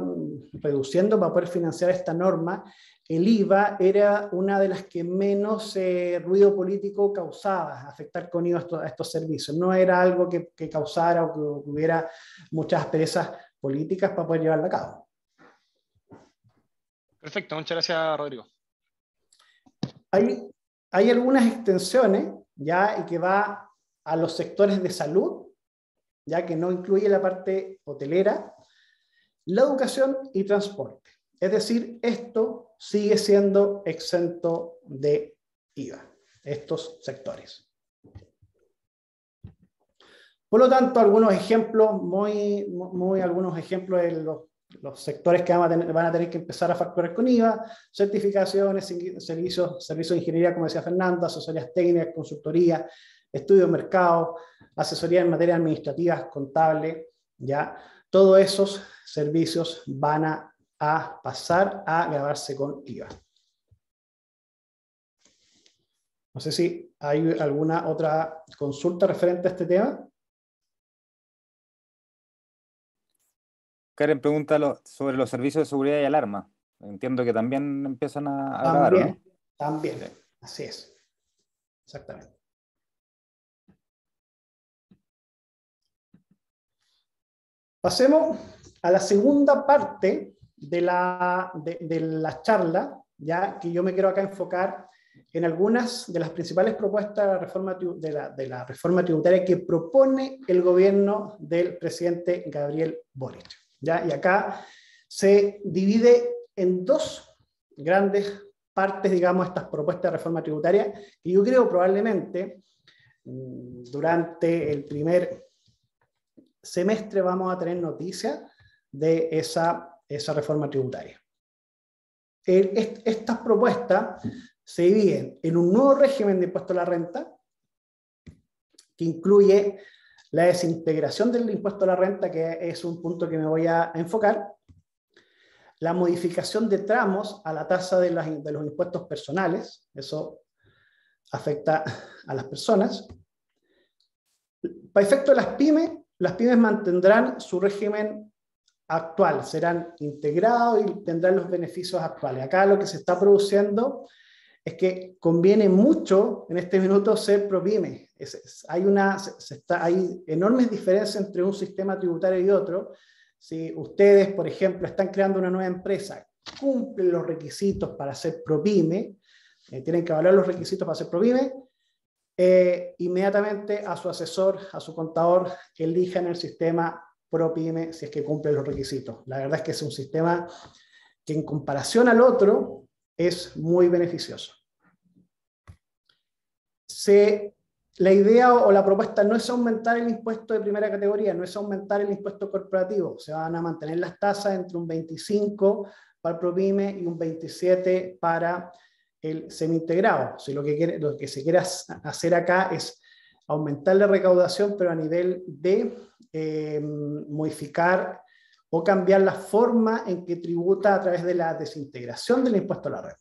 reduciendo para poder financiar esta norma, el I V A era una de las que menos eh, ruido político causaba, afectar con I V A esto, a estos servicios. No era algo que, que causara o que hubiera muchas asperezas políticas para poder llevarla a cabo. Perfecto, muchas gracias, Rodrigo. Hay, hay algunas extensiones, ya, y que va a los sectores de salud, ya que no incluye la parte hotelera, la educación y transporte. Es decir, esto sigue siendo exento de I V A, estos sectores. Por lo tanto, algunos ejemplos, muy, muy algunos ejemplos de los, los sectores que van a, tener, van a tener que empezar a facturar con I V A: certificaciones, servicios, servicios de ingeniería, como decía Fernando, asesorías técnicas, consultoría, estudio de mercado, asesoría en materia administrativa, contable, ¿ya? Todos esos servicios van a, a pasar a grabarse con I V A. No sé si hay alguna otra consulta referente a este tema. Karen pregunta lo, sobre los servicios de seguridad y alarma. Entiendo que también empiezan a, a grabar, ¿no? También, así es. Exactamente. Pasemos a la segunda parte de la, de, de la charla, ya que yo me quiero acá enfocar en algunas de las principales propuestas de la reforma, de la, de la reforma tributaria que propone el gobierno del presidente Gabriel Boric, ¿ya? Y acá se divide en dos grandes partes, digamos, estas propuestas de reforma tributaria, que yo creo probablemente durante el primer semestre vamos a tener noticias de esa, esa reforma tributaria. Estas propuestas se dividen en un nuevo régimen de impuesto a la renta, que incluye la desintegración del impuesto a la renta, que es un punto que me voy a enfocar, la modificación de tramos a la tasa de, las, de los impuestos personales, eso afecta a las personas. Para efecto de las pymes, las pymes mantendrán su régimen actual, serán integrados y tendrán los beneficios actuales. Acá lo que se está produciendo es que conviene mucho en este minuto ser ProPyme. Es, es, hay, una, se, se está, hay enormes diferencias entre un sistema tributario y otro. Si ustedes, por ejemplo, están creando una nueva empresa, cumplen los requisitos para ser ProPyme, eh, tienen que evaluar los requisitos para ser ProPyme, eh, inmediatamente a su asesor, a su contador, elijan el sistema ProPyme si es que cumple los requisitos. La verdad es que es un sistema que en comparación al otro es muy beneficioso. Se, la idea o la propuesta no es aumentar el impuesto de primera categoría, no es aumentar el impuesto corporativo. Se van a mantener las tasas entre un veinticinco para el ProPyme y un veintisiete para el semi-integrado. Si lo, que quiere, lo que se quiere hacer acá es aumentar la recaudación, pero a nivel de eh, modificar o cambiar la forma en que tributa a través de la desintegración del impuesto a la renta.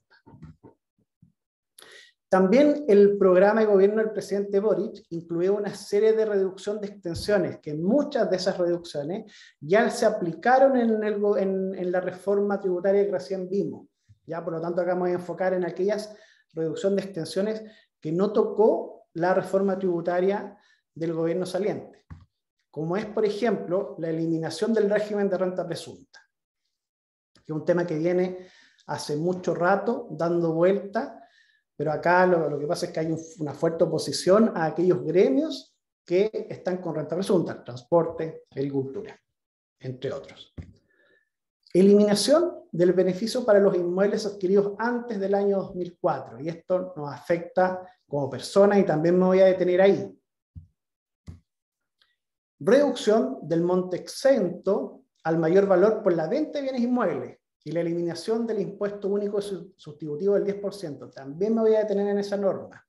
También el programa de gobierno del presidente Boric incluía una serie de reducción de extensiones, que muchas de esas reducciones ya se aplicaron en, el, en, en la reforma tributaria que recién vimos. Ya, por lo tanto, acá me voy a enfocar en aquellas reducción de extensiones que no tocó la reforma tributaria del gobierno saliente, como es, por ejemplo, la eliminación del régimen de renta presunta, que es un tema que viene hace mucho rato dando vuelta, pero acá lo, lo que pasa es que hay un, una fuerte oposición a aquellos gremios que están con renta presunta, el transporte, agricultura, entre otros. Eliminación del beneficio para los inmuebles adquiridos antes del año dos mil cuatro, y esto nos afecta como personas y también me voy a detener ahí. Reducción del monto exento al mayor valor por la venta de bienes inmuebles y la eliminación del impuesto único sustitutivo del diez por ciento. También me voy a detener en esa norma.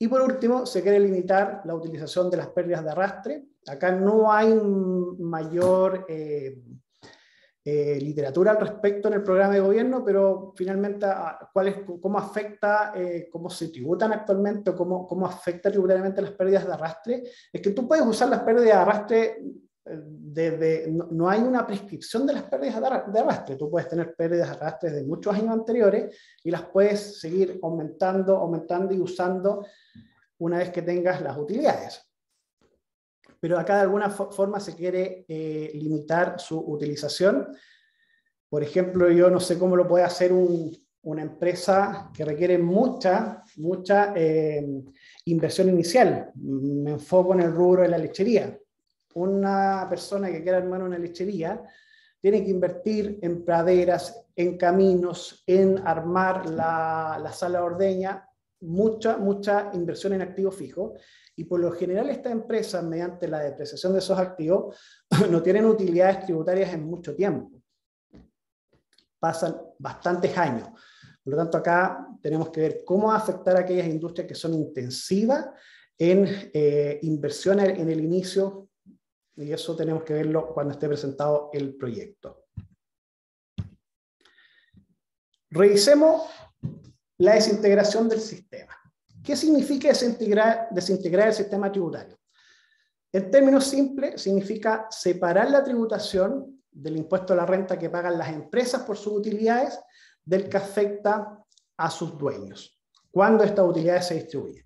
Y por último, se quiere limitar la utilización de las pérdidas de arrastre. Acá no hay mayor eh, eh, literatura al respecto en el programa de gobierno, pero finalmente ¿cuál es, cómo afecta, eh, cómo se tributan actualmente, o cómo, cómo afecta tributariamente las pérdidas de arrastre? Es que tú puedes usar las pérdidas de arrastre. De, de, no, no hay una prescripción de las pérdidas de arrastre. Tú puedes tener pérdidas de arrastre de muchos años anteriores y las puedes seguir aumentando, aumentando y usando una vez que tengas las utilidades. Pero acá de alguna fo- forma se quiere eh, limitar su utilización. Por ejemplo, yo no sé cómo lo puede hacer un, una empresa que requiere mucha, mucha eh, inversión inicial. Me enfoco en el rubro de la lechería. Una persona que quiera armar una lechería tiene que invertir en praderas, en caminos, en armar la, la sala de ordeña, mucha, mucha inversión en activos fijos. Y por lo general estas empresas, mediante la depreciación de esos activos, no tienen utilidades tributarias en mucho tiempo. Pasan bastantes años. Por lo tanto, acá tenemos que ver cómo afectar a aquellas industrias que son intensivas en eh, inversión en el inicio. Y eso tenemos que verlo cuando esté presentado el proyecto. Revisemos la desintegración del sistema. ¿Qué significa desintegrar, desintegrar el sistema tributario? En términos simples, significa separar la tributación del impuesto a la renta que pagan las empresas por sus utilidades del que afecta a sus dueños, cuando estas utilidades se distribuyen.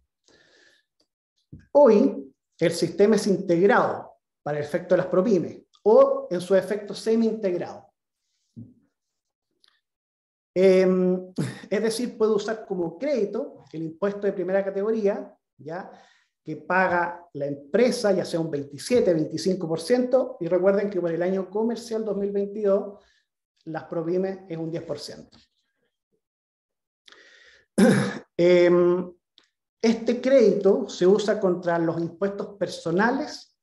Hoy, el sistema es integrado para el efecto de las ProPymes, o en su efecto semi-integrado. Eh, es decir, puede usar como crédito el impuesto de primera categoría, ¿ya? Que paga la empresa, ya sea un veintisiete, veinticinco por ciento, y recuerden que por el año comercial dos mil veintidós, las ProPymes es un diez por ciento. eh, Este crédito se usa contra los impuestos personales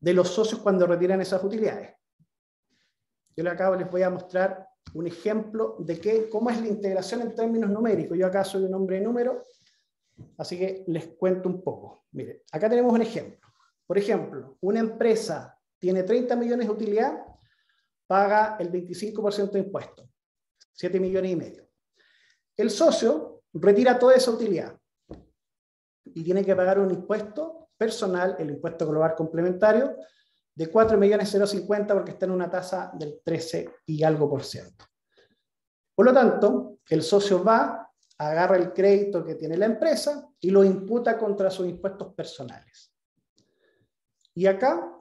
de los socios cuando retiran esas utilidades. Yo les, acabo, les voy a mostrar un ejemplo de qué, cómo es la integración en términos numéricos. Yo acá soy un hombre de número, así que les cuento un poco. Miren, acá tenemos un ejemplo. Por ejemplo, una empresa tiene treinta millones de utilidad, paga el veinticinco por ciento de impuestos, siete millones y medio. El socio retira toda esa utilidad y tiene que pagar un impuesto personal, el impuesto global complementario, de cuatro millones cincuenta porque está en una tasa del trece y algo por ciento. Por lo tanto, el socio va, agarra el crédito que tiene la empresa y lo imputa contra sus impuestos personales. Y acá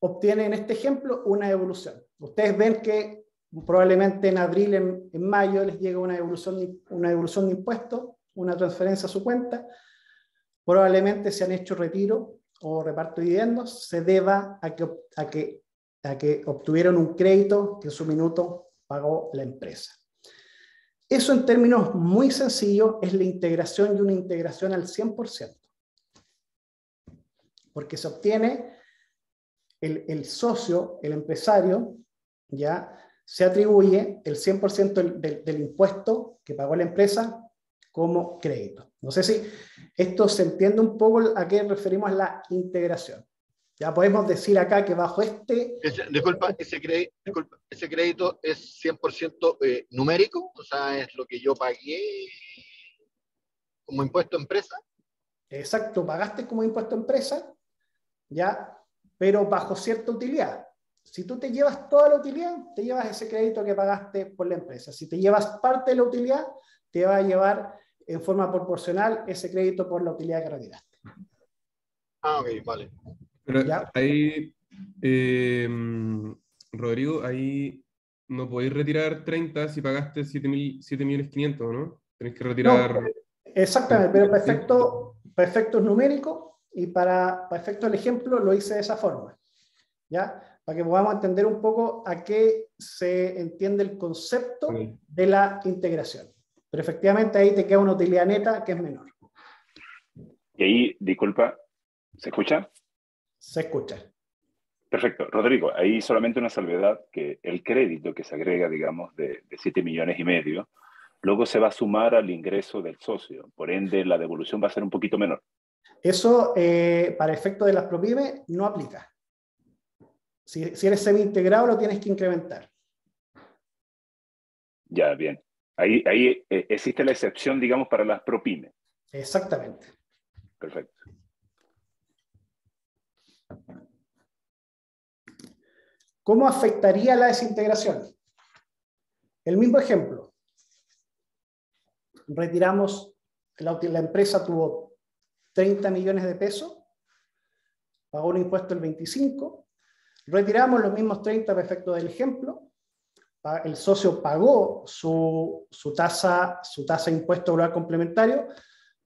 obtiene en este ejemplo una devolución. Ustedes ven que probablemente en abril, en, en mayo, les llega una devolución, una devolución de impuestos, una transferencia a su cuenta. Probablemente se han hecho retiro o reparto de dividendos, se deba a que, a, que, a que obtuvieron un crédito que en su minuto pagó la empresa. Eso en términos muy sencillos es la integración, y una integración al cien por ciento. Porque se obtiene el, el socio, el empresario, ya se atribuye el cien por ciento del, del, del impuesto que pagó la empresa como crédito. No sé si esto se entiende un poco a qué referimos la integración. Ya podemos decir acá que bajo este... Ese, disculpa, ese crédito, disculpa, ese crédito es cien por ciento eh, numérico, o sea, es lo que yo pagué como impuesto a empresa. Exacto, pagaste como impuesto a empresa, ya, pero bajo cierta utilidad. Si tú te llevas toda la utilidad, te llevas ese crédito que pagaste por la empresa. Si te llevas parte de la utilidad, te va a llevar en forma proporcional ese crédito por la utilidad que retiraste. Ah, ok, vale. Pero ¿ya? Ahí, eh, Rodrigo, ahí no podéis retirar treinta si pagaste siete millones quinientos mil, ¿no? Tenés que retirar... No, exactamente, pero para efecto, efectos numéricos y para, para efectos del ejemplo lo hice de esa forma, ¿ya? Para que podamos entender un poco a qué se entiende el concepto de la integración. Pero efectivamente ahí te queda una utilidad neta que es menor. Y ahí, disculpa, ¿se escucha? Se escucha. Perfecto. Rodrigo, ahí solamente una salvedad, que el crédito que se agrega, digamos, de, de siete millones y medio, luego se va a sumar al ingreso del socio. Por ende, la devolución va a ser un poquito menor. Eso, eh, para efecto de las ProPymes, no aplica. Si, si eres semi-integrado, lo tienes que incrementar. Ya, bien. Ahí, ahí existe la excepción, digamos, para las ProPymes. Exactamente. Perfecto. ¿Cómo afectaría la desintegración? El mismo ejemplo. Retiramos, la, la empresa tuvo treinta millones de pesos, pagó un impuesto del veinticinco, retiramos los mismos treinta para efecto del ejemplo. El socio pagó su, su tasa su tasa de impuesto global complementario,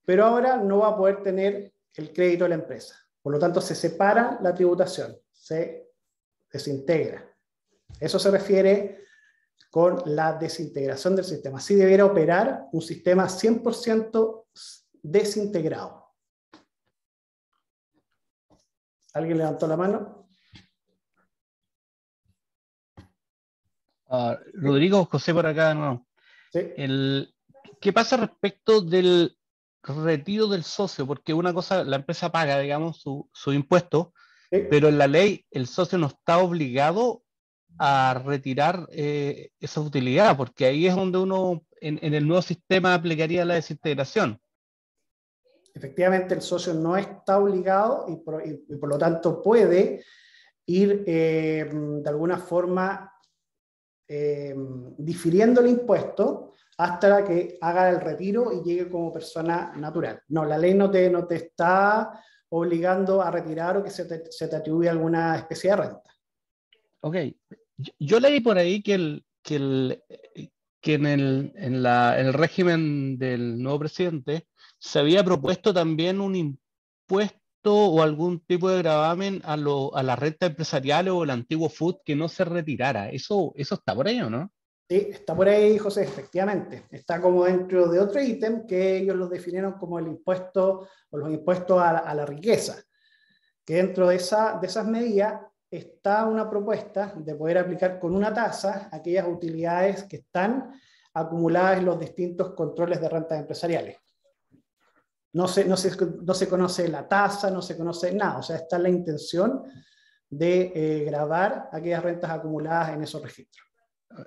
pero ahora no va a poder tener el crédito de la empresa. Por lo tanto, se separa la tributación, se desintegra. Eso se refiere con la desintegración del sistema. Así debiera operar un sistema cien por ciento desintegrado. ¿Alguien levantó la mano? Uh, Rodrigo, José por acá de nuevo. Sí. El, ¿Qué pasa respecto del retiro del socio? Porque una cosa, la empresa paga, digamos, su, su impuesto, sí, pero en la ley el socio no está obligado a retirar eh, esa utilidad, porque ahí es donde uno, en, en el nuevo sistema, aplicaría la desintegración. Efectivamente, el socio no está obligado y por, y, y por lo tanto puede ir eh, de alguna forma... Eh, difiriendo el impuesto hasta que haga el retiro y llegue como persona natural. No, la ley no te, no te está obligando a retirar o que se te, se te atribuya alguna especie de renta. Ok. Yo, yo leí por ahí que, el, que, el, que en, el, en la, el régimen del nuevo presidente se había propuesto también un impuesto o algún tipo de gravamen a, lo, a la renta empresarial o el antiguo F U T que no se retirara. ¿Eso, eso está por ahí o no? Sí, está por ahí, José, efectivamente. Está como dentro de otro ítem que ellos lo definieron como el impuesto o los impuestos a la, a la riqueza. Que dentro de, esa, de esas medidas está una propuesta de poder aplicar con una tasa aquellas utilidades que están acumuladas en los distintos controles de rentas empresariales. No se, no se, no se conoce la tasa, no se conoce nada. O sea, está la intención de eh, gravar aquellas rentas acumuladas en esos registros.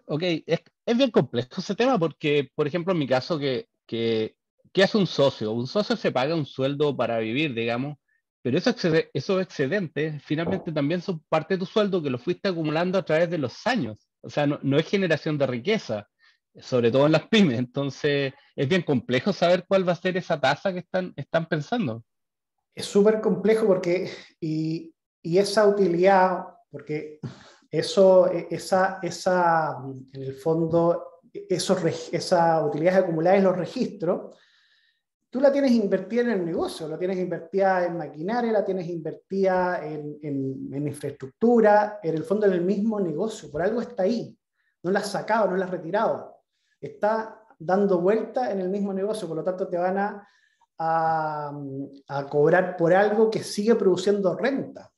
Ok, es, es bien complejo ese tema porque, por ejemplo, en mi caso, ¿qué que, que hace un socio? Un socio se paga un sueldo para vivir, digamos, pero esos, esos excedentes finalmente también son parte de tu sueldo que lo fuiste acumulando a través de los años. O sea, no, no es generación de riqueza, sobre todo en las pymes. Entonces, es bien complejo saber cuál va a ser esa tasa que están, están pensando. Es súper complejo porque, y, y esa utilidad, porque... Eso, esa, esa, en el fondo, esas utilidades acumuladas en los registros, tú la tienes invertida en el negocio, la tienes invertida en maquinaria, la tienes invertida en, en, en infraestructura, en el fondo en el mismo negocio, por algo está ahí, no la has sacado, no la has retirado, está dando vuelta en el mismo negocio, por lo tanto te van a, a, a cobrar por algo que sigue produciendo renta.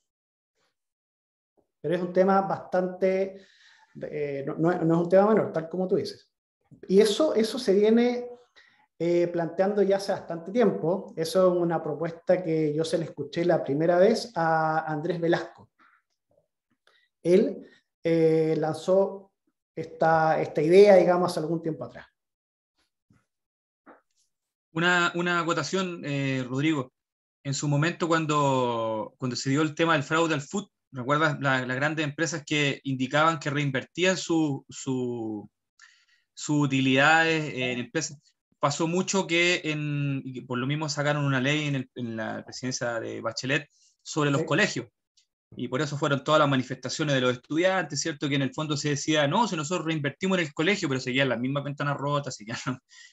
Pero es un tema bastante, eh, no, no, no es un tema menor, tal como tú dices. Y eso, eso se viene eh, planteando ya hace bastante tiempo. Eso es una propuesta que yo se la escuché la primera vez a Andrés Velasco. Él eh, lanzó esta, esta idea, digamos, hace algún tiempo atrás. Una, una acotación, eh, Rodrigo. En su momento, cuando, cuando se dio el tema del fraude al F U T, ¿recuerdas las la grandes empresas que indicaban que reinvertían sus su, su utilidades en empresas? Pasó mucho que, en, por lo mismo, sacaron una ley en, el, en la presidencia de Bachelet sobre los sí. colegios. Y por eso fueron todas las manifestaciones de los estudiantes, ¿cierto? Que en el fondo se decía, no, si nosotros reinvertimos en el colegio, pero seguían las mismas ventanas rotas, seguían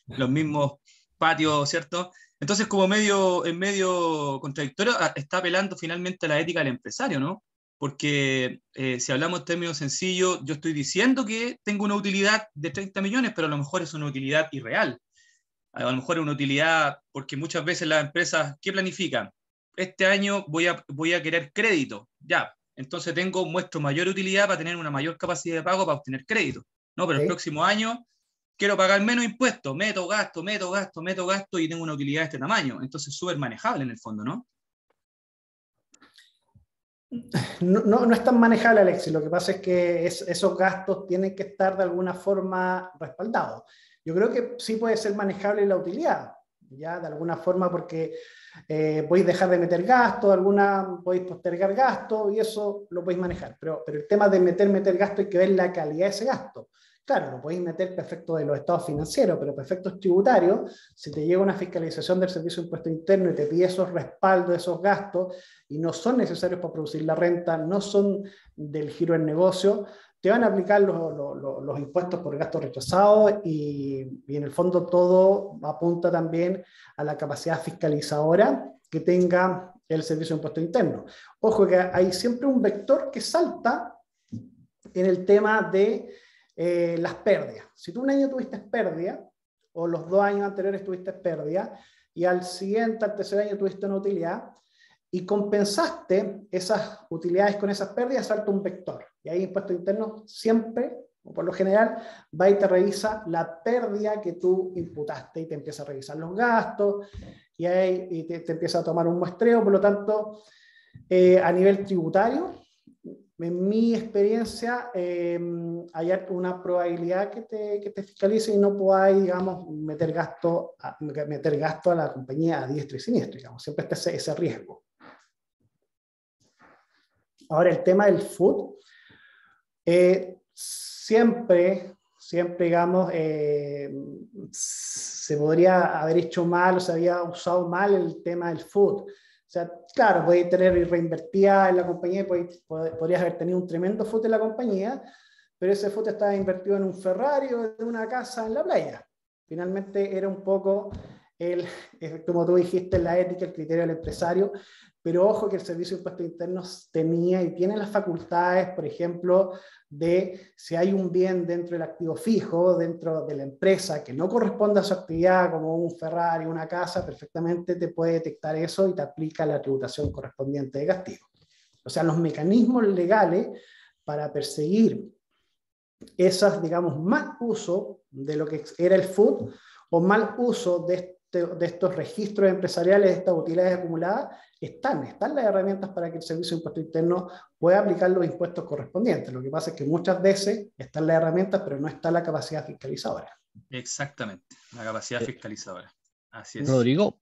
los mismos patios, ¿cierto? Entonces, como medio, en medio contradictorio, está apelando finalmente a la ética del empresario, ¿no? Porque eh, si hablamos en términos sencillos, yo estoy diciendo que tengo una utilidad de treinta millones, pero a lo mejor es una utilidad irreal. A lo mejor es una utilidad, porque muchas veces las empresas, ¿qué planifican? Este año voy a, voy a querer crédito, ya. Entonces tengo, muestro mayor utilidad para tener una mayor capacidad de pago para obtener crédito. No, pero el próximo año quiero pagar menos impuestos, meto gasto, meto gasto, meto gasto, y tengo una utilidad de este tamaño. Entonces súper manejable en el fondo, ¿no? No, no, no es tan manejable, Alexis. Lo que pasa es que es, esos gastos tienen que estar de alguna forma respaldados. Yo creo que sí puede ser manejable la utilidad, ya de alguna forma, porque eh, podéis dejar de meter gasto, alguna podéis postergar gasto y eso lo podéis manejar. Pero, pero el tema de meter, meter gasto, hay que ver la calidad de ese gasto. Claro, lo podéis meter perfecto de los estados financieros, pero perfectos tributarios, si te llega una fiscalización del Servicio de Impuesto Interno y te pide esos respaldos, esos gastos, y no son necesarios para producir la renta, no son del giro del negocio, te van a aplicar los, los, los impuestos por gastos rechazados y, y en el fondo todo apunta también a la capacidad fiscalizadora que tenga el Servicio de Impuesto Interno. Ojo que hay siempre un vector que salta en el tema de Eh, las pérdidas. Si tú un año tuviste pérdida, o los dos años anteriores tuviste pérdida, y al siguiente, al tercer año tuviste una utilidad, y compensaste esas utilidades con esas pérdidas, salta un vector. Y ahí impuesto interno siempre, o por lo general, va y te revisa la pérdida que tú imputaste, y te empieza a revisar los gastos, y ahí y te, te empieza a tomar un muestreo. Por lo tanto, eh, a nivel tributario, en mi experiencia, eh, hay una probabilidad que te, que te fiscalice y no podáis, digamos, meter gasto, a, meter gasto a la compañía a diestra y siniestra, digamos. Siempre está ese, ese riesgo. Ahora, el tema del F U T. Eh, siempre, siempre, digamos, eh, se podría haber hecho mal o se había usado mal el tema del F U T. O sea, claro, podéis tener y reinvertida en la compañía y podéis, podrías haber tenido un tremendo F U T en la compañía, pero ese F U T estaba invertido en un Ferrari o en una casa en la playa. Finalmente era un poco el, como tú dijiste, la ética, el criterio del empresario, pero ojo que el Servicio de Impuestos Internos tenía y tiene las facultades, por ejemplo, de si hay un bien dentro del activo fijo, dentro de la empresa, que no corresponde a su actividad, como un Ferrari, una casa, perfectamente te puede detectar eso y te aplica la tributación correspondiente de castigo. O sea, los mecanismos legales para perseguir esas, digamos, mal uso de lo que era el F U T o mal uso de este de estos registros empresariales, de estas utilidades acumuladas, están, están las herramientas para que el Servicio de Impuestos Internos pueda aplicar los impuestos correspondientes. Lo que pasa es que muchas veces están las herramientas, pero no está la capacidad fiscalizadora. Exactamente, la capacidad eh, fiscalizadora. Así es. Rodrigo,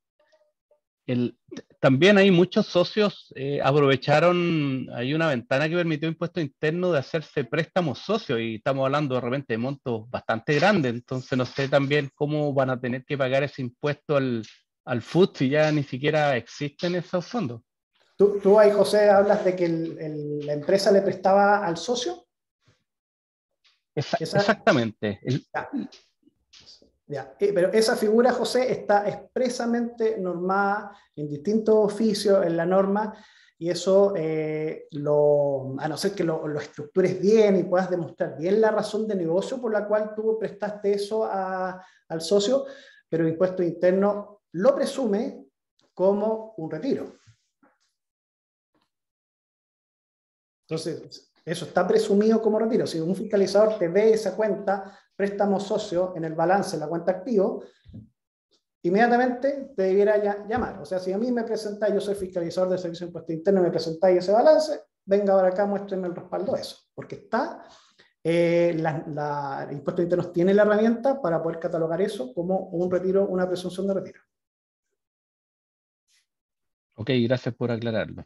el, también hay muchos socios, eh, aprovecharon, hay una ventana que permitió Impuestos Internos de hacerse préstamos socios, y estamos hablando de repente de montos bastante grandes, entonces no sé también cómo van a tener que pagar ese impuesto al, al F U T si ya ni siquiera existen esos fondos. Tú, tú ahí, José, hablas de que el, el, la empresa le prestaba al socio. Esa, Esa, exactamente. El, ya. Ya, pero esa figura, José, está expresamente normada en distintos oficios, en la norma, y eso, eh, lo, a no ser que lo, lo estructures bien y puedas demostrar bien la razón de negocio por la cual tú prestaste eso a, al socio, pero el impuesto interno lo presume como un retiro. Entonces, eso está presumido como retiro. Si un fiscalizador te ve esa cuenta, préstamo socio, en el balance, en la cuenta activo, inmediatamente te debiera ya llamar. O sea, si a mí me presentáis, yo soy fiscalizador del Servicio de Impuestos Internos, me presentáis ese balance, venga ahora acá, muéstrenme el respaldo de eso. Porque está, eh, la, la, Impuestos Internos tiene la herramienta para poder catalogar eso como un retiro, una presunción de retiro. Ok, gracias por aclararlo.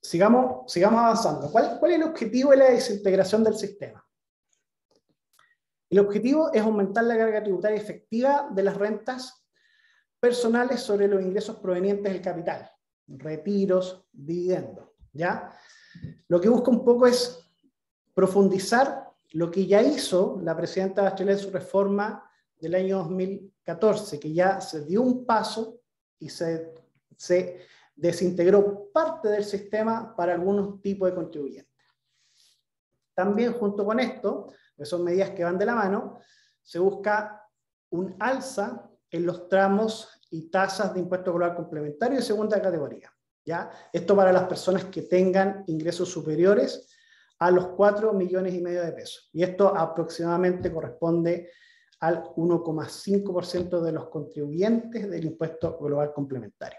Sigamos, sigamos avanzando. ¿Cuál, ¿Cuál es el objetivo de la desintegración del sistema? El objetivo es aumentar la carga tributaria efectiva de las rentas personales sobre los ingresos provenientes del capital. Retiros, dividendos, ¿ya? Lo que busca un poco es profundizar lo que ya hizo la presidenta Bachelet en su reforma del año dos mil catorce, que ya se dio un paso y se... se desintegró parte del sistema para algunos tipos de contribuyentes. También junto con esto, que son medidas que van de la mano, se busca un alza en los tramos y tasas de impuesto global complementario de segunda categoría, ¿ya? Esto para las personas que tengan ingresos superiores a los cuatro millones y medio de pesos. Y esto aproximadamente corresponde al uno coma cinco por ciento de los contribuyentes del impuesto global complementario.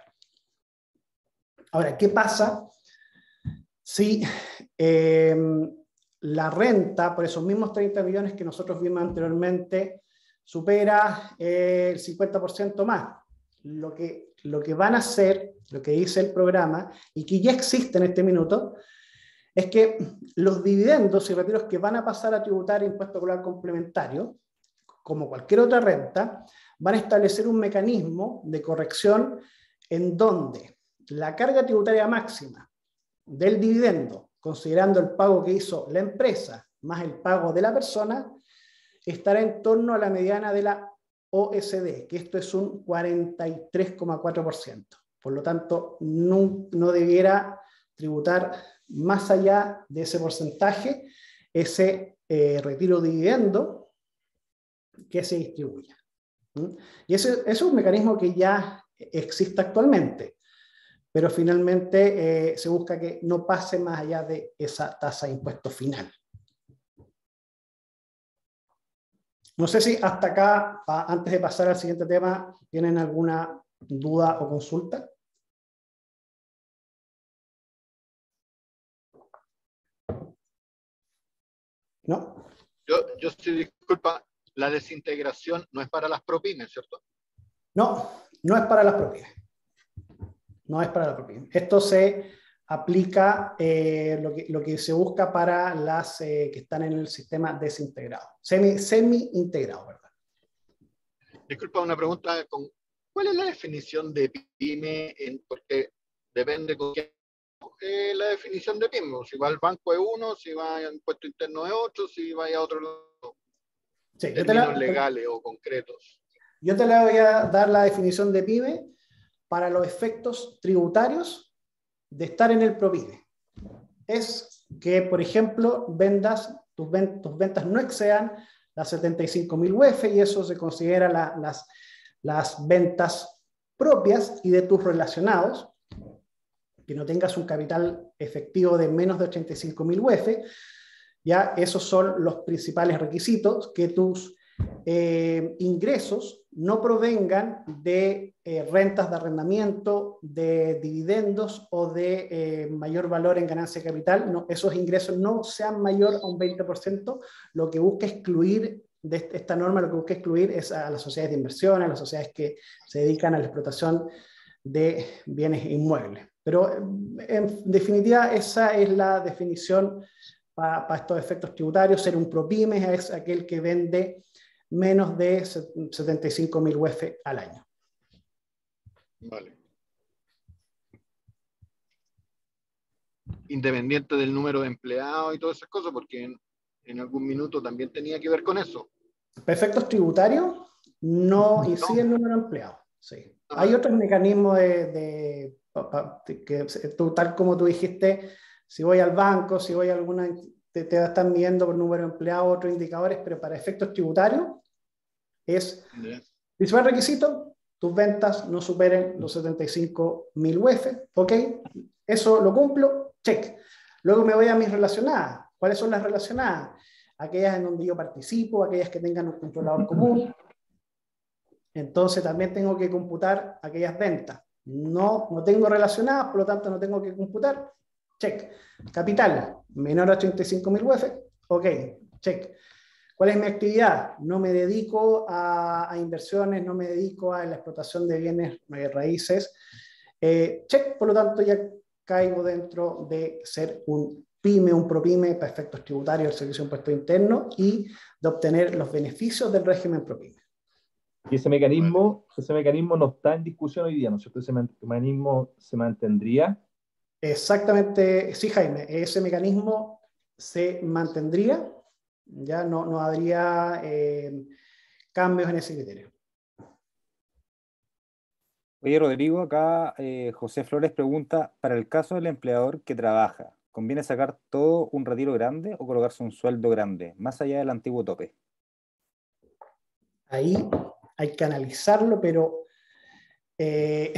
Ahora, ¿qué pasa si eh, la renta, por esos mismos treinta millones que nosotros vimos anteriormente, supera eh, el cincuenta por ciento más? Lo que, lo que van a hacer, lo que dice el programa, y que ya existe en este minuto, es que los dividendos y retiros que van a pasar a tributar impuesto global complementario, como cualquier otra renta, van a establecer un mecanismo de corrección en donde la carga tributaria máxima del dividendo, considerando el pago que hizo la empresa más el pago de la persona, estará en torno a la mediana de la O S D, que esto es un cuarenta y tres coma cuatro por ciento. Por lo tanto, no, no debiera tributar más allá de ese porcentaje, ese eh, retiro de dividendo que se distribuya. ¿Mm? Y ese, ese es un mecanismo que ya existe actualmente, pero finalmente eh, se busca que no pase más allá de esa tasa de impuesto final. No sé si hasta acá, antes de pasar al siguiente tema, ¿tienen alguna duda o consulta? ¿No? Yo, yo sí, disculpa, la desintegración no es para las propinas, ¿cierto? No, no es para las propinas. No es para la propiedad. Esto se aplica, eh, lo, que, lo que se busca para las eh, que están en el sistema desintegrado, semi, semi integrado, ¿verdad? Disculpa, una pregunta. Con, ¿Cuál es la definición de pyme? En, porque depende con qué eh, la definición de P I M. Si va al banco es uno, si va al impuesto interno es otro, si va a otro lado. Sí, yo te la, legales o concretos. Yo te la voy a dar la definición de P Y B para los efectos tributarios de estar en el ProPyme. Es que, por ejemplo, vendas, tus, ven, tus ventas no excedan las setenta y cinco mil U F y eso se considera la, las, las ventas propias y de tus relacionados, que no tengas un capital efectivo de menos de ochenta y cinco mil U F. Ya esos son los principales requisitos, que tus eh, ingresos no provengan de eh, rentas de arrendamiento, de dividendos o de eh, mayor valor en ganancia de capital. No, esos ingresos no sean mayor a un veinte por ciento. Lo que busca excluir de este, esta norma, lo que busca excluir es a las sociedades de inversión, a las sociedades que se dedican a la explotación de bienes inmuebles. Pero en definitiva esa es la definición para estos efectos tributarios. Ser un ProPyme es aquel que vende menos de setenta y cinco mil U F al año. Vale. Independiente del número de empleados y todas esas cosas, porque en, en algún minuto también tenía que ver con eso. Efectos tributarios no incide el número de empleados. Sí. Ah. Hay otros mecanismos de, de, de, que, tú, tal como tú dijiste. Si voy al banco, si voy a alguna, te, te están midiendo por número de empleados, otros indicadores, pero para efectos tributarios es principal requisito, tus ventas no superen los setenta y cinco mil U F, ok, eso lo cumplo, check. Luego me voy a mis relacionadas. ¿Cuáles son las relacionadas? Aquellas en donde yo participo, aquellas que tengan un controlador común. Entonces también tengo que computar aquellas ventas. No, no tengo relacionadas, por lo tanto no tengo que computar. Check. Capital, menor a treinta y cinco mil U F. Ok, check. ¿Cuál es mi actividad? No me dedico a, a inversiones, no me dedico a la explotación de bienes raíces. Eh, check, por lo tanto ya caigo dentro de ser un PYME, un ProPyme para efectos tributarios del Servicio de Impuesto Interno y de obtener los beneficios del régimen ProPyme. Y ese mecanismo, ese mecanismo no está en discusión hoy día, ¿no es cierto? Ese mecanismo se mantendría. Exactamente, sí, Jaime, ese mecanismo se mantendría, ya no, no habría eh, cambios en ese criterio. Oye, Rodrigo, acá eh, José Flores pregunta, para el caso del empleador que trabaja, ¿conviene sacar todo un retiro grande o colocarse un sueldo grande, más allá del antiguo tope? Ahí hay que analizarlo, pero... Eh,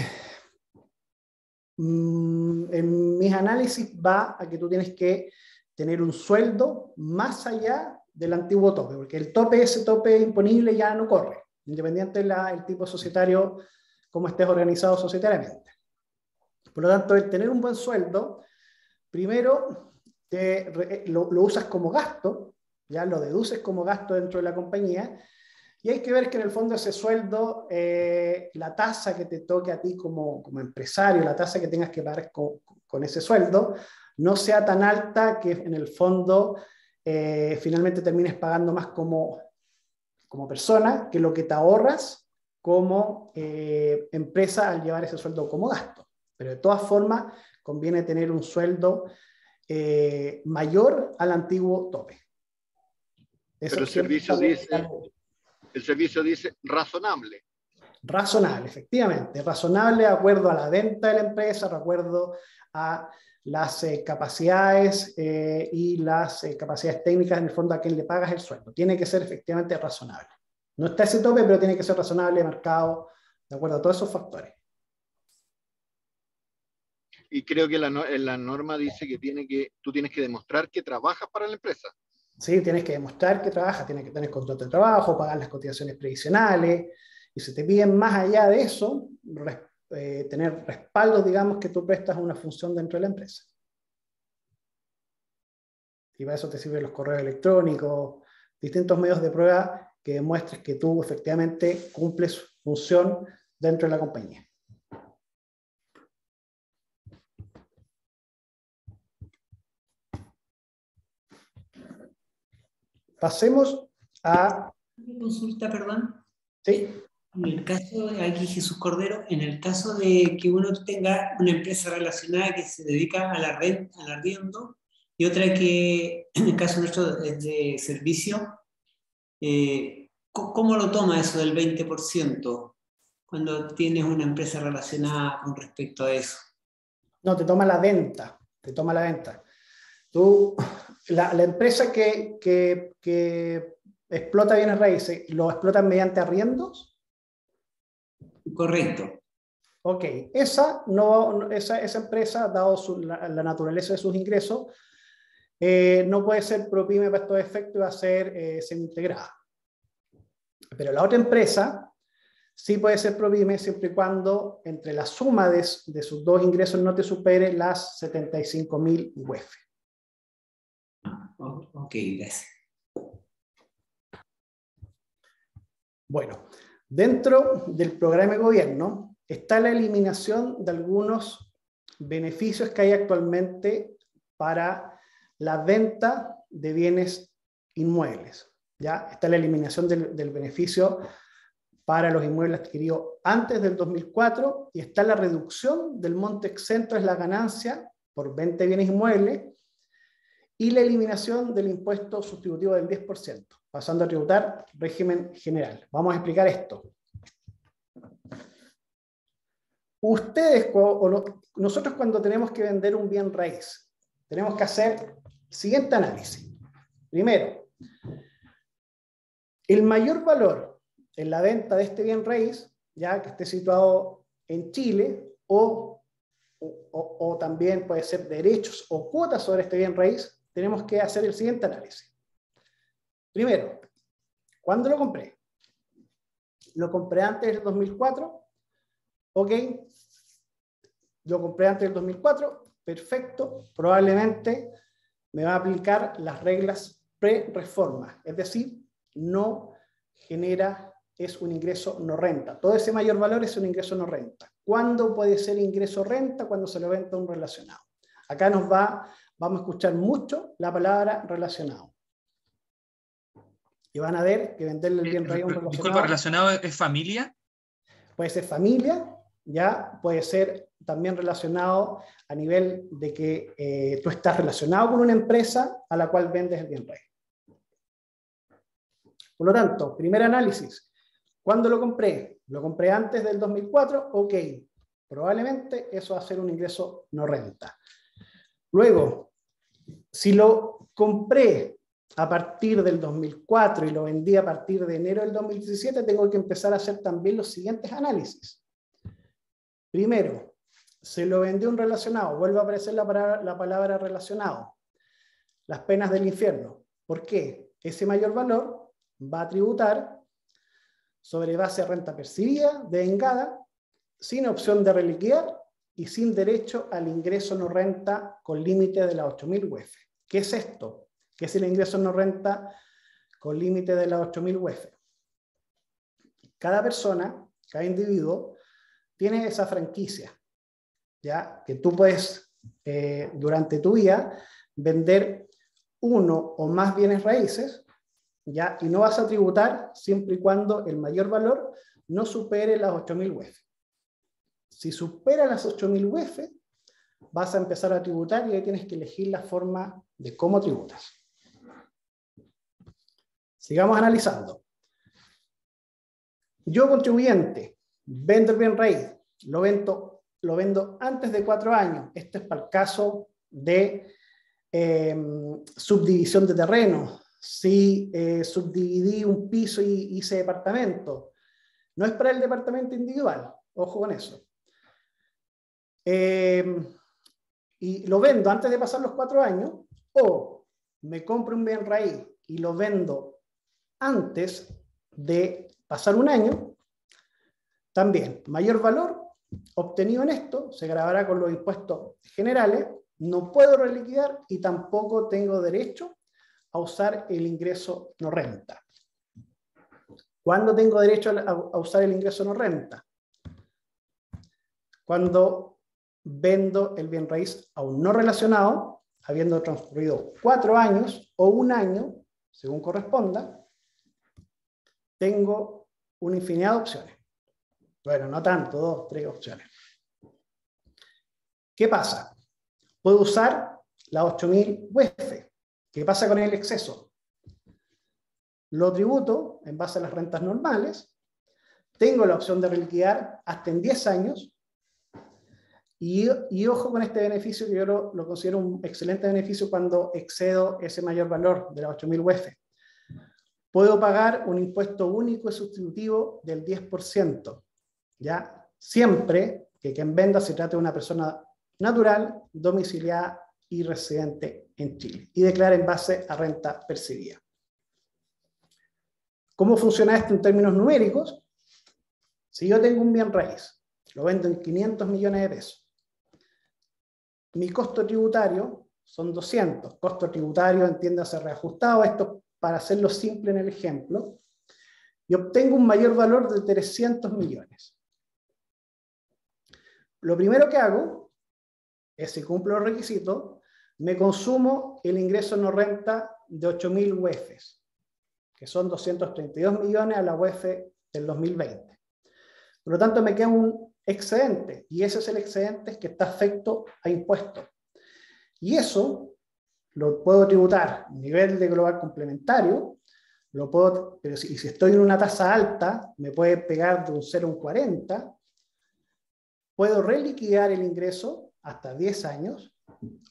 en mis análisis va a que tú tienes que tener un sueldo más allá del antiguo tope, porque el tope, ese tope imponible ya no corre, independiente del tipo societario, como estés organizado societariamente. Por lo tanto, el tener un buen sueldo, primero te, lo, lo usas como gasto, ya lo deduces como gasto dentro de la compañía, y hay que ver que en el fondo ese sueldo, eh, la tasa que te toque a ti como, como empresario, la tasa que tengas que pagar con, con ese sueldo, no sea tan alta que en el fondo eh, finalmente termines pagando más como, como persona que lo que te ahorras como eh, empresa al llevar ese sueldo como gasto. Pero de todas formas conviene tener un sueldo eh, mayor al antiguo tope. Eso. Pero el servicio dice... El servicio dice razonable. Razonable, efectivamente. Razonable de acuerdo a la venta de la empresa, de acuerdo a las eh, capacidades eh, y las eh, capacidades técnicas, en el fondo, a quien le pagas el sueldo. Tiene que ser efectivamente razonable. No está ese tope, pero tiene que ser razonable, marcado, de acuerdo a todos esos factores. Y creo que la, la norma dice que, tiene que tú tienes que demostrar que trabajas para la empresa. Sí, tienes que demostrar que trabajas, tienes que tener contrato de trabajo, pagar las cotizaciones previsionales, y si te piden más allá de eso, res, eh, tener respaldos, digamos, que tú prestas una función dentro de la empresa. Y para eso te sirven los correos electrónicos, distintos medios de prueba que demuestres que tú efectivamente cumples función dentro de la compañía. Pasemos a... Consulta, perdón. Sí. En el caso de aquí Jesús Cordero, en el caso de que uno tenga una empresa relacionada que se dedica a la red, al arriendo, y otra que, en el caso nuestro, es de servicio, eh, ¿cómo lo toma eso del veinte por ciento cuando tienes una empresa relacionada con respecto a eso? No, te toma la venta, te toma la venta. Tú, la, la empresa que, que, que explota bienes raíces, ¿lo explotan mediante arriendos? Correcto. Ok, esa, no, esa, esa empresa, dado su, la, la naturaleza de sus ingresos, eh, no puede ser ProPyme para estos efectos y va a ser eh, semi-integrada. Pero la otra empresa sí puede ser ProPyme siempre y cuando entre la suma de, de sus dos ingresos no te supere las setenta y cinco mil U F. Ok, gracias. Bueno, dentro del programa de gobierno está la eliminación de algunos beneficios que hay actualmente para la venta de bienes inmuebles. Ya está la eliminación del, del beneficio para los inmuebles adquiridos antes del dos mil cuatro y está la reducción del monto exento, es la ganancia por venta de bienes inmuebles, y la eliminación del impuesto sustitutivo del diez por ciento, pasando a tributar régimen general. Vamos a explicar esto. Ustedes, o lo, nosotros cuando tenemos que vender un bien raíz, tenemos que hacer el siguiente análisis. Primero, el mayor valor en la venta de este bien raíz, ya que esté situado en Chile, o, o, o también puede ser derechos o cuotas sobre este bien raíz, tenemos que hacer el siguiente análisis. Primero, ¿cuándo lo compré? ¿Lo compré antes del dos mil cuatro? Ok, lo compré antes del dos mil cuatro, perfecto, probablemente me va a aplicar las reglas pre-reforma, es decir, no genera, es un ingreso no renta. Todo ese mayor valor es un ingreso no renta. ¿Cuándo puede ser ingreso renta? Cuando se lo venta a un relacionado. Acá nos va... Vamos a escuchar mucho la palabra relacionado. Y van a ver que venderle el bien raíz a un relacionado. Disculpa, ¿relacionado es familia? Puede ser familia, ya, puede ser también relacionado a nivel de que eh, tú estás relacionado con una empresa a la cual vendes el bien raíz. Por lo tanto, primer análisis. ¿Cuándo lo compré? ¿Lo compré antes del dos mil cuatro? Ok, probablemente eso va a ser un ingreso no renta. Luego, si lo compré a partir del dos mil cuatro y lo vendí a partir de enero del dos mil diecisiete, tengo que empezar a hacer también los siguientes análisis. Primero, se lo vendió un relacionado, vuelve a aparecer la palabra, la palabra relacionado. Las penas del infierno. ¿Por qué? Ese mayor valor va a tributar sobre base de renta percibida, devengada, sin opción de reliquidar, y sin derecho al ingreso no renta con límite de las ocho mil U F. ¿Qué es esto? ¿Qué es el ingreso no renta con límite de las ocho mil U F? Cada persona, cada individuo, tiene esa franquicia, ¿ya? Que tú puedes, eh, durante tu vida, vender uno o más bienes raíces, ¿ya? Y no vas a tributar siempre y cuando el mayor valor no supere las ocho mil U F. Si supera las ocho mil U F, vas a empezar a tributar y ahí tienes que elegir la forma de cómo tributas. Sigamos analizando. Yo, contribuyente, vendo el bien raíz, lo vendo, lo vendo antes de cuatro años. Este es para el caso de eh, subdivisión de terreno. Si eh, subdividí un piso y hice departamento, no es para el departamento individual. Ojo con eso. Eh, y lo vendo antes de pasar los cuatro años, o me compro un bien raíz y lo vendo antes de pasar un año, también mayor valor obtenido en esto se gravará con los impuestos generales, no puedo reliquidar y tampoco tengo derecho a usar el ingreso no renta. ¿Cuándo tengo derecho a, a usar el ingreso no renta? Cuando vendo el bien raíz aún no relacionado, habiendo transcurrido cuatro años o un año, según corresponda, tengo una infinidad de opciones. Bueno, no tanto, dos, tres opciones. ¿Qué pasa? Puedo usar la ocho mil U F. ¿Qué pasa con el exceso? Lo tributo en base a las rentas normales. Tengo la opción de reliquidar hasta en diez años. Y, y ojo con este beneficio, que yo lo, lo considero un excelente beneficio cuando excedo ese mayor valor de las ocho mil U F. Puedo pagar un impuesto único y sustitutivo del diez por ciento. ¿Ya? Siempre que quien venda se trate de una persona natural, domiciliada y residente en Chile. Y declara en base a renta percibida. ¿Cómo funciona esto en términos numéricos? Si yo tengo un bien raíz, lo vendo en quinientos millones de pesos. Mi costo tributario son doscientos. Costo tributario, entiéndase, reajustado. Esto para hacerlo simple en el ejemplo. Y obtengo un mayor valor de trescientos millones. Lo primero que hago es, si cumplo los requisitos, me consumo el ingreso no renta de ocho mil U E Fs, que son doscientos treinta y dos millones a la U E F del dos mil veinte. Por lo tanto, me queda un excedente, y ese es el excedente que está afecto a impuestos. Y eso lo puedo tributar a nivel de global complementario, lo puedo, pero si, si estoy en una tasa alta, me puede pegar de un cero a un cuarenta por ciento, puedo reliquidar el ingreso hasta diez años,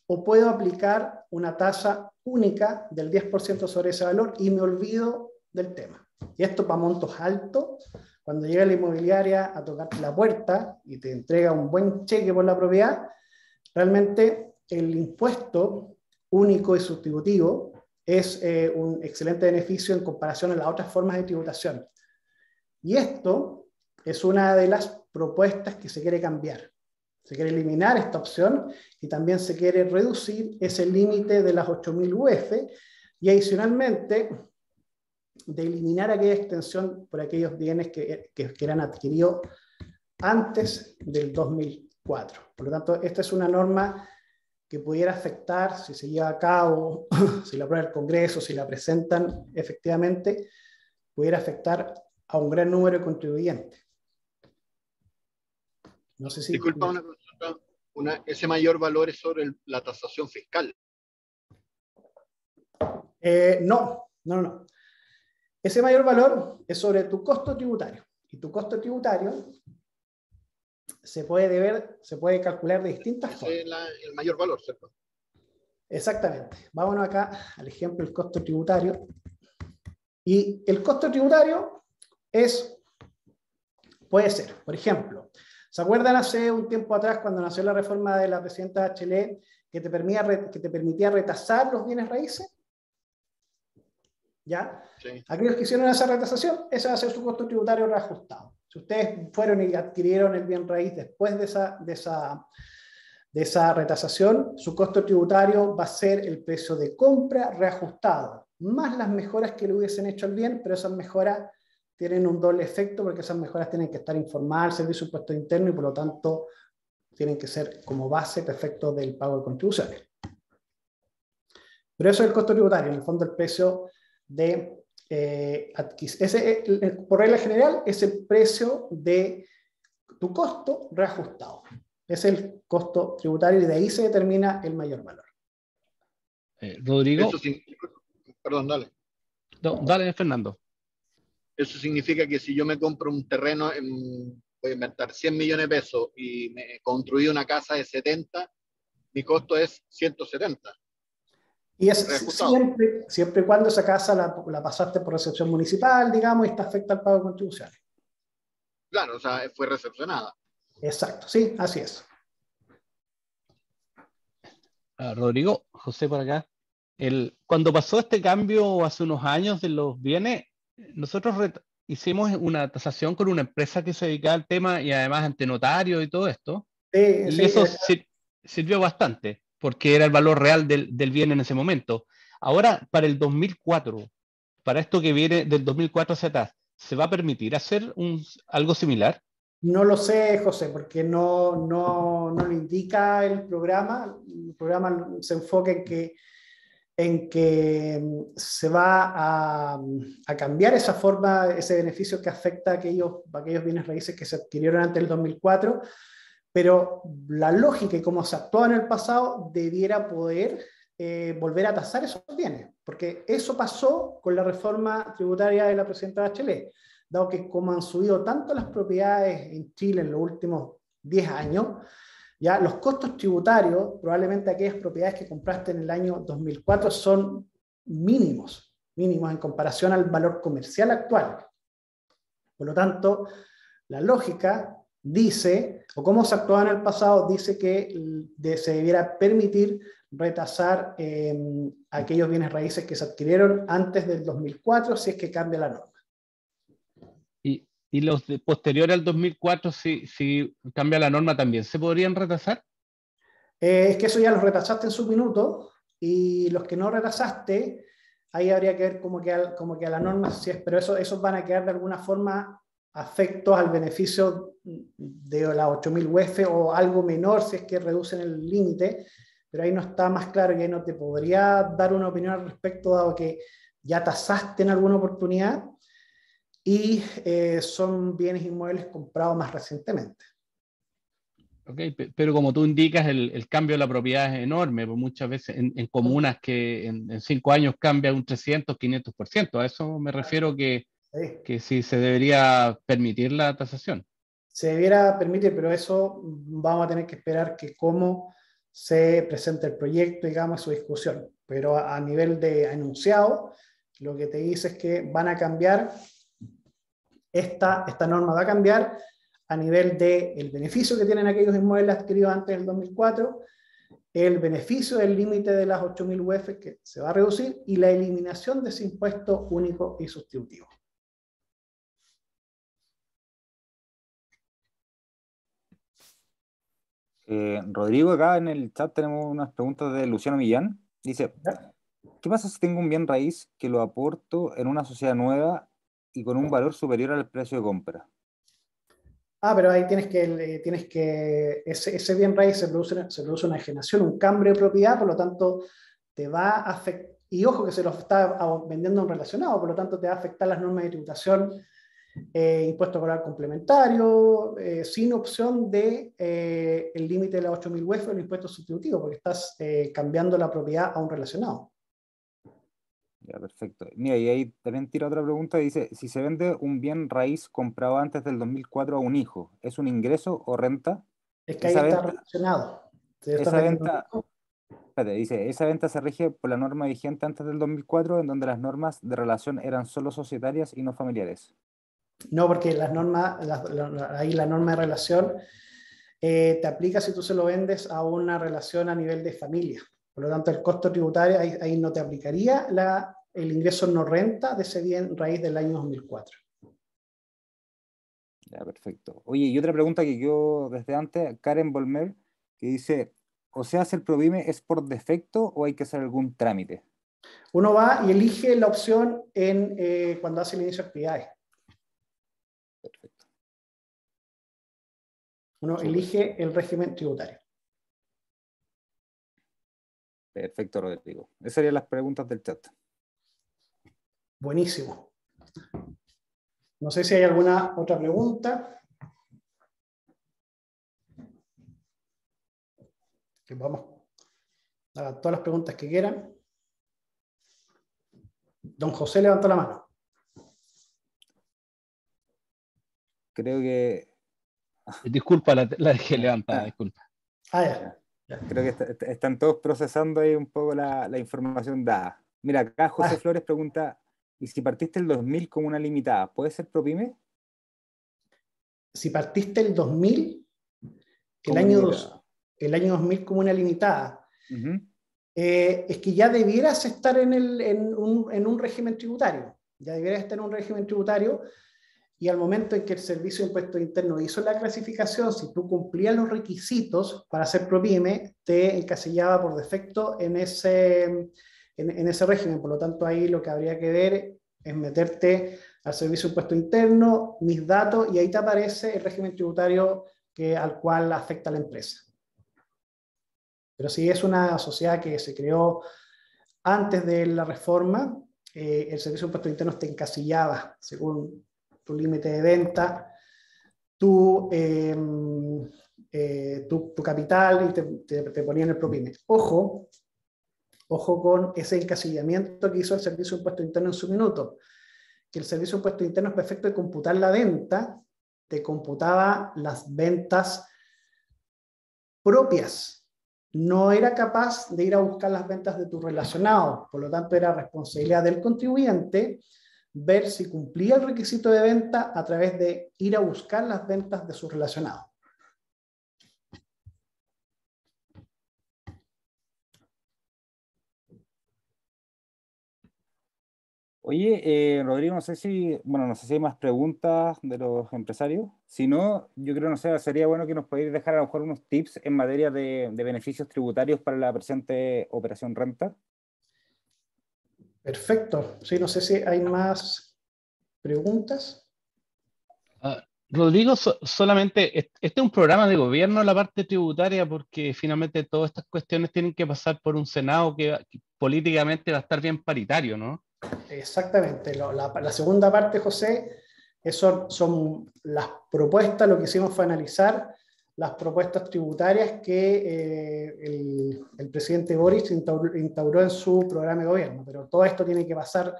o puedo aplicar una tasa única del diez por ciento sobre ese valor y me olvido del tema. Y esto para montos altos, cuando llega la inmobiliaria a tocarte la puerta y te entrega un buen cheque por la propiedad, realmente el impuesto único y sustitutivo es eh, un excelente beneficio en comparación a las otras formas de tributación. Y esto es una de las propuestas que se quiere cambiar. Se quiere eliminar esta opción y también se quiere reducir ese límite de las ocho mil U F y adicionalmente de eliminar aquella extensión por aquellos bienes que, que, que eran adquiridos antes del dos mil cuatro. Por lo tanto, esta es una norma que pudiera afectar, si se lleva a cabo, si la aprueba el Congreso, si la presentan efectivamente, pudiera afectar a un gran número de contribuyentes. No sé si... Disculpa, una consulta. Una, ese mayor valor es sobre el, la tasación fiscal. Eh, no, no, no. Ese mayor valor es sobre tu costo tributario. Y tu costo tributario se puede deber, se puede calcular de distintas ese formas. Es la, el mayor valor, ¿cierto? Exactamente. Vámonos acá al ejemplo del costo tributario. Y el costo tributario es, puede ser, por ejemplo... ¿Se acuerdan hace un tiempo atrás cuando nació la reforma de la presidenta Bachelet que te permitía, que te permitía retasar los bienes raíces? ¿Ya? Sí. Aquellos que hicieron esa retasación, ese va a ser su costo tributario reajustado. Si ustedes fueron y adquirieron el bien raíz después de esa, de esa, de esa retasación, su costo tributario va a ser el precio de compra reajustado, más las mejoras que le hubiesen hecho al bien, pero esas mejoras tienen un doble efecto porque esas mejoras tienen que estar informadas al servicio de impuestos interno y por lo tanto tienen que ser como base perfecto del pago de contribuciones. Pero eso es el costo tributario, en el fondo el precio de eh, adquisición. Por regla general es el precio de tu costo reajustado. Es el costo tributario y de ahí se determina el mayor valor. Eh, Rodrigo. Eso sí, perdón, dale. No, dale, Fernando. Eso significa que si yo me compro un terreno, en, voy a inventar cien millones de pesos y me construí una casa de setenta, mi costo es ciento setenta. Y es siempre, siempre y cuando esa casa la, la pasaste por recepción municipal, digamos, y te afecta al pago de contribuciones. Claro, o sea, fue recepcionada. Exacto, sí, así es. Ah, Rodrigo, José por acá. El, cuando pasó este cambio hace unos años de los bienes, nosotros hicimos una tasación con una empresa que se dedicaba al tema y además ante notario y todo esto. Sí, y sí, eso sir sirvió bastante porque era el valor real del, del bien en ese momento. Ahora, para el dos mil cuatro, para esto que viene del dos mil cuatro hacia atrás, ¿se va a permitir hacer un, algo similar? No lo sé, José, porque no, no, no lo indica el programa. El programa se enfoca en que en que se va a, a cambiar esa forma, ese beneficio que afecta a aquellos, a aquellos bienes raíces que se adquirieron antes del dos mil cuatro, pero la lógica y cómo se actuaba en el pasado debiera poder eh, volver a tasar esos bienes, porque eso pasó con la reforma tributaria de la presidenta Bachelet, dado que como han subido tanto las propiedades en Chile en los últimos diez años, ya los costos tributarios, probablemente aquellas propiedades que compraste en el año dos mil cuatro son mínimos, mínimos en comparación al valor comercial actual. Por lo tanto, la lógica dice, o cómo se actuaba en el pasado, dice que de, se debiera permitir retasar eh, aquellos bienes raíces que se adquirieron antes del dos mil cuatro, si es que cambia la norma. Y ¿Y los de posterior al dos mil cuatro, si, si cambia la norma también, se podrían retasar? Eh, es que eso ya los retasaste en su minuto, y los que no retasaste, ahí habría que ver cómo queda, cómo queda la norma, si es, pero eso, esos van a quedar de alguna forma afectos al beneficio de la ocho mil U F o algo menor si es que reducen el límite, pero ahí no está más claro y ahí no te podría dar una opinión al respecto, dado que ya tasaste en alguna oportunidad, y eh, son bienes inmuebles comprados más recientemente. Ok, pero como tú indicas, el, el cambio de la propiedad es enorme, porque muchas veces en, en comunas que en, en cinco años cambia un trescientos, quinientos por ciento, a eso me refiero que, sí. que si se debería permitir la tasación. Se debiera permitir, pero eso vamos a tener que esperar que cómo se presente el proyecto, digamos, su discusión. Pero a, a nivel de enunciado, lo que te dice es que van a cambiar... Esta, esta norma va a cambiar a nivel del beneficio que tienen aquellos inmuebles adquiridos antes del dos mil cuatro, el beneficio del límite de las ocho mil U F que se va a reducir y la eliminación de ese impuesto único y sustitutivo. Eh, Rodrigo, acá en el chat tenemos unas preguntas de Luciano Millán. Dice, ¿qué pasa si tengo un bien raíz que lo aporto en una sociedad nueva y con un valor superior al precio de compra? Ah, pero ahí tienes que, tienes que ese, ese bien raíz se produce, se produce una enajenación, un cambio de propiedad, por lo tanto te va a afectar, y ojo que se lo está vendiendo en relacionado, por lo tanto te va a afectar las normas de tributación, eh, impuesto coral complementario, eh, sin opción del de, eh, límite de la ocho mil U F o el impuesto sustitutivo, porque estás eh, cambiando la propiedad a un relacionado. Ya, perfecto. Mira, y ahí también tira otra pregunta, dice, si se vende un bien raíz comprado antes del dos mil cuatro a un hijo, ¿es un ingreso o renta? Es que ahí está venta, relacionado. Si esa venta, espérate, dice, esa venta se rige por la norma vigente antes del dos mil cuatro, en donde las normas de relación eran solo societarias y no familiares. No, porque las normas, la, la, la, ahí la norma de relación eh, te aplica si tú se lo vendes a una relación a nivel de familia. Por lo tanto, el costo tributario, ahí, ahí no te aplicaría la, el ingreso no renta de ese bien raíz del año dos mil cuatro. Ya, perfecto. Oye, y otra pregunta que yo desde antes, Karen Volmer, que dice, o sea, ¿hacer ProPyme es por defecto o hay que hacer algún trámite? Uno va y elige la opción en, eh, cuando hace el inicio de actividades. Perfecto. Uno sí. elige el régimen tributario. Perfecto, Rodrigo. Esas serían las preguntas del chat. Buenísimo. No sé si hay alguna otra pregunta. Que vamos a todas las preguntas que quieran. Don José levantó la mano. Creo que... Disculpa, la, la dejé levantada, disculpa. Ah, ya. Creo que está, están todos procesando ahí un poco la, la información dada. Mira, acá José Flores pregunta, ¿y si partiste el dos mil con una limitada, puede ser ProPyme? Si partiste el dos mil, el año, dos, el año dos mil como una limitada, uh-huh. eh, es que ya debieras estar en, el, en, un, en un régimen tributario. Ya debieras estar en un régimen tributario y al momento en que el Servicio de Impuestos Internos hizo la clasificación, si tú cumplías los requisitos para ser ProPyme, te encasillaba por defecto en ese, en, en ese régimen. Por lo tanto, ahí lo que habría que ver es meterte al Servicio de Impuestos Internos, mis datos, y ahí te aparece el régimen tributario que, al cual afecta a la empresa. Pero si es una sociedad que se creó antes de la reforma, eh, el Servicio de Impuestos Internos te encasillaba según tu límite de venta, tu, eh, eh, tu, tu capital, y te, te, te ponían el propine. Ojo, ojo con ese encasillamiento que hizo el Servicio de Impuestos Internos en su minuto, que el Servicio de Impuestos Internos, perfecto de computar la venta, te computaba las ventas propias. No era capaz de ir a buscar las ventas de tus relacionados, por lo tanto era responsabilidad del contribuyente ver si cumplía el requisito de venta a través de ir a buscar las ventas de sus relacionados. Oye, eh, Rodrigo, no sé si, bueno, no sé si hay más preguntas de los empresarios. Si no, yo creo, no sé, sería bueno que nos pudierais dejar a lo mejor unos tips en materia de, de beneficios tributarios para la presente operación renta. Perfecto. Sí, no sé si hay más preguntas. Uh, Rodrigo, so, solamente, este es un programa de gobierno, la parte tributaria, porque finalmente todas estas cuestiones tienen que pasar por un Senado que, que políticamente va a estar bien paritario, ¿no? Exactamente. La, la, la segunda parte, José, son, son las propuestas. Lo que hicimos fue analizar las propuestas tributarias que eh, el, el presidente Boric instauró, instauró en su programa de gobierno. Pero todo esto tiene que pasar,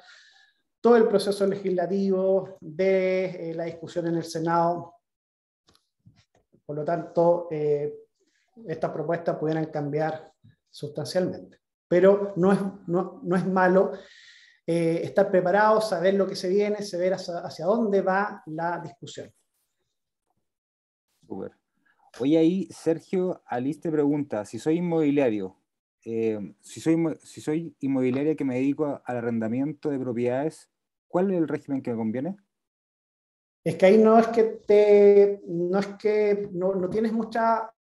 todo el proceso legislativo de eh, la discusión en el Senado. Por lo tanto, eh, estas propuestas pudieran cambiar sustancialmente. Pero no es, no, no es malo. Eh, estar preparados, saber lo que se viene, saber hacia, hacia dónde va la discusión. Super. Hoy ahí Sergio Aliste pregunta, si soy inmobiliario, eh, si, soy, si soy inmobiliaria que me dedico a, al arrendamiento de propiedades, ¿cuál es el régimen que me conviene? Es que ahí no es que, te, no, es que no, no tienes mucha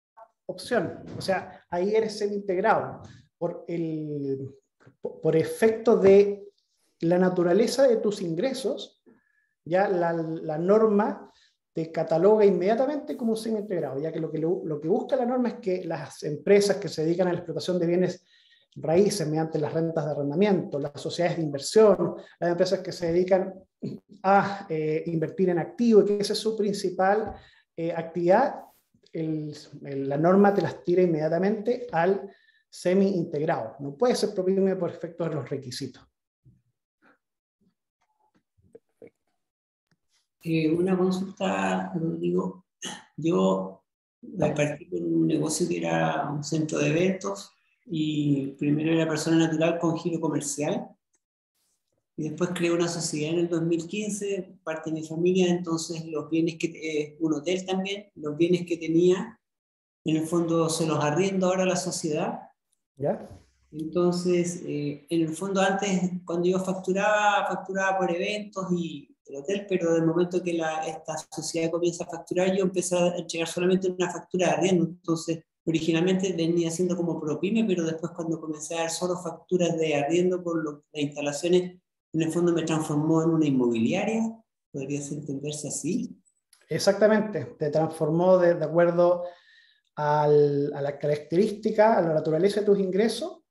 opción, o sea, ahí eres semi-integrado por, el, por efecto de la naturaleza de tus ingresos. Ya la, la norma te cataloga inmediatamente como un semi-integrado, ya que lo, que lo que busca la norma es que las empresas que se dedican a la explotación de bienes raíces mediante las rentas de arrendamiento, las sociedades de inversión, las empresas que se dedican a eh, invertir en activo, que esa es su principal eh, actividad, el, el, la norma te las tira inmediatamente al semi-integrado. No puede ser propio por efecto de los requisitos. Eh, una consulta, Rodrigo. Yo partí con un negocio que era un centro de eventos y primero era persona natural con giro comercial y después creé una sociedad en el dos mil quince, parte de mi familia. Entonces los bienes que, eh, un hotel también, los bienes que tenía en el fondo se los arriendo ahora a la sociedad. ¿Ya? Entonces eh, en el fondo antes cuando yo facturaba, facturaba por eventos y el hotel, pero del momento que la, esta sociedad comienza a facturar, yo empecé a entregar solamente una factura de arriendo. Entonces, originalmente venía siendo como ProPyme, pero después cuando comencé a dar solo facturas de arriendo por lo, las instalaciones, en el fondo me transformó en una inmobiliaria. ¿Podría entenderse así? Exactamente, te transformó de, de acuerdo al, a la característica, a la naturaleza de tus ingresos.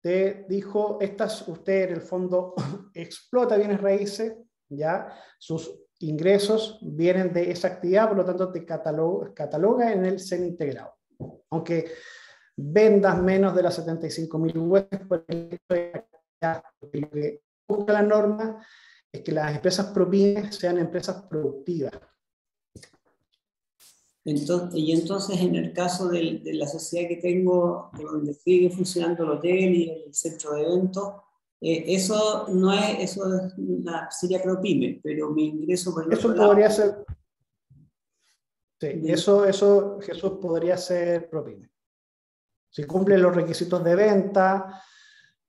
Te dijo, estas, usted en el fondo explota bienes raíces, ya sus ingresos vienen de esa actividad, por lo tanto te cataloga, cataloga en el semi integrado. Aunque vendas menos de las setenta y cinco mil U F, por lo que busca la norma es que las empresas propinas sean empresas productivas. Entonces, y entonces en el caso de, de la sociedad que tengo, donde sigue funcionando el hotel y el centro de eventos, Eh, eso no es, eso es una, sería ProPyme, pero mi ingreso por el eso otro podría lado, ser sí, de... eso, eso Jesús podría ser ProPyme si cumple los requisitos de venta,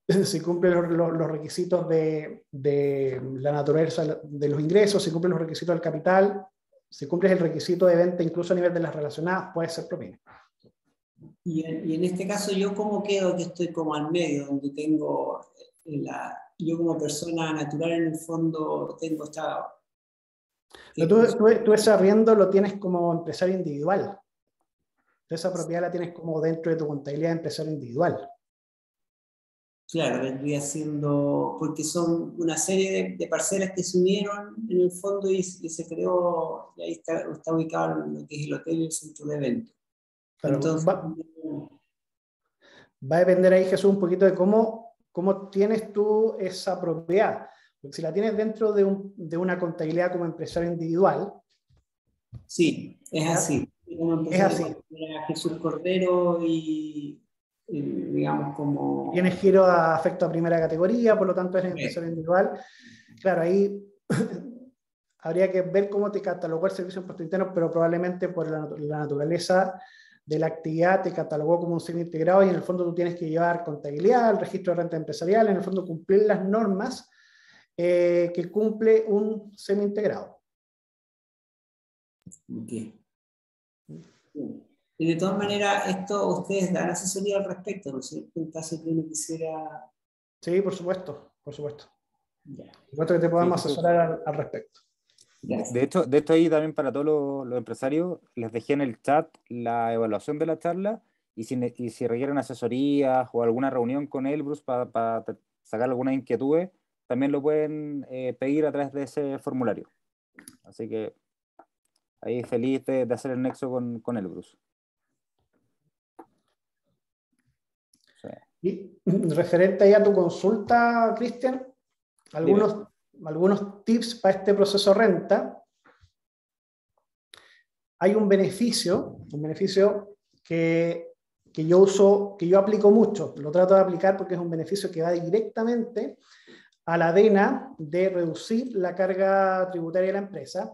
si cumple los, los, los requisitos de, de la naturaleza de los ingresos, si cumple los requisitos del capital, si cumple el requisito de venta incluso a nivel de las relacionadas, puede ser ProPyme. Y en, y en este caso yo como quedo, que estoy como al medio, donde tengo La, yo como persona natural en el fondo tengo estado. Tú, tú, tú ese arriendo lo tienes como empresario individual. Esa propiedad la tienes como dentro de tu contabilidad de empresario individual. Claro, vendría siendo, porque son una serie de, de parcelas que se unieron en el fondo y, y se creó, y ahí está, está ubicado en lo que es el hotel y el centro de eventos. Claro, entonces, va, va a depender ahí, Jesús, un poquito de cómo, cómo tienes tú esa propiedad. Porque si la tienes dentro de, un, de una contabilidad como empresario individual. Sí, es así. Es así. Jesús Cordero y... digamos como... Tienes giro a afecto a primera categoría, por lo tanto eres empresario individual. Claro, ahí habría que ver cómo te catalogó el servicio de impuestos internos, pero probablemente por la, la naturaleza de la actividad te catalogó como un servicio integrado y en el fondo tú tienes que llevar contabilidad, el registro de renta empresarial, en el fondo cumplir las normas eh, que cumple un semi-integrado. Okay. Sí. Y de todas maneras, esto ustedes dan asesoría al respecto, ¿no es cierto? En caso que uno quisiera... Sí, por supuesto, por supuesto. Yeah. Por supuesto que te podamos sí, asesorar al, al respecto. Gracias. De hecho, de hecho ahí también para todos los, los empresarios, les dejé en el chat la evaluación de la charla y si, y si requieren asesoría o alguna reunión con Elbrus para, para sacar alguna inquietud, también lo pueden eh, pedir a través de ese formulario. Así que ahí feliz de, de hacer el nexo con, con Elbrus. Y referente a tu consulta, Cristian, algunos, algunos tips para este proceso renta. Hay un beneficio, un beneficio que, que yo uso, que yo aplico mucho, lo trato de aplicar porque es un beneficio que va directamente a la vena de reducir la carga tributaria de la empresa,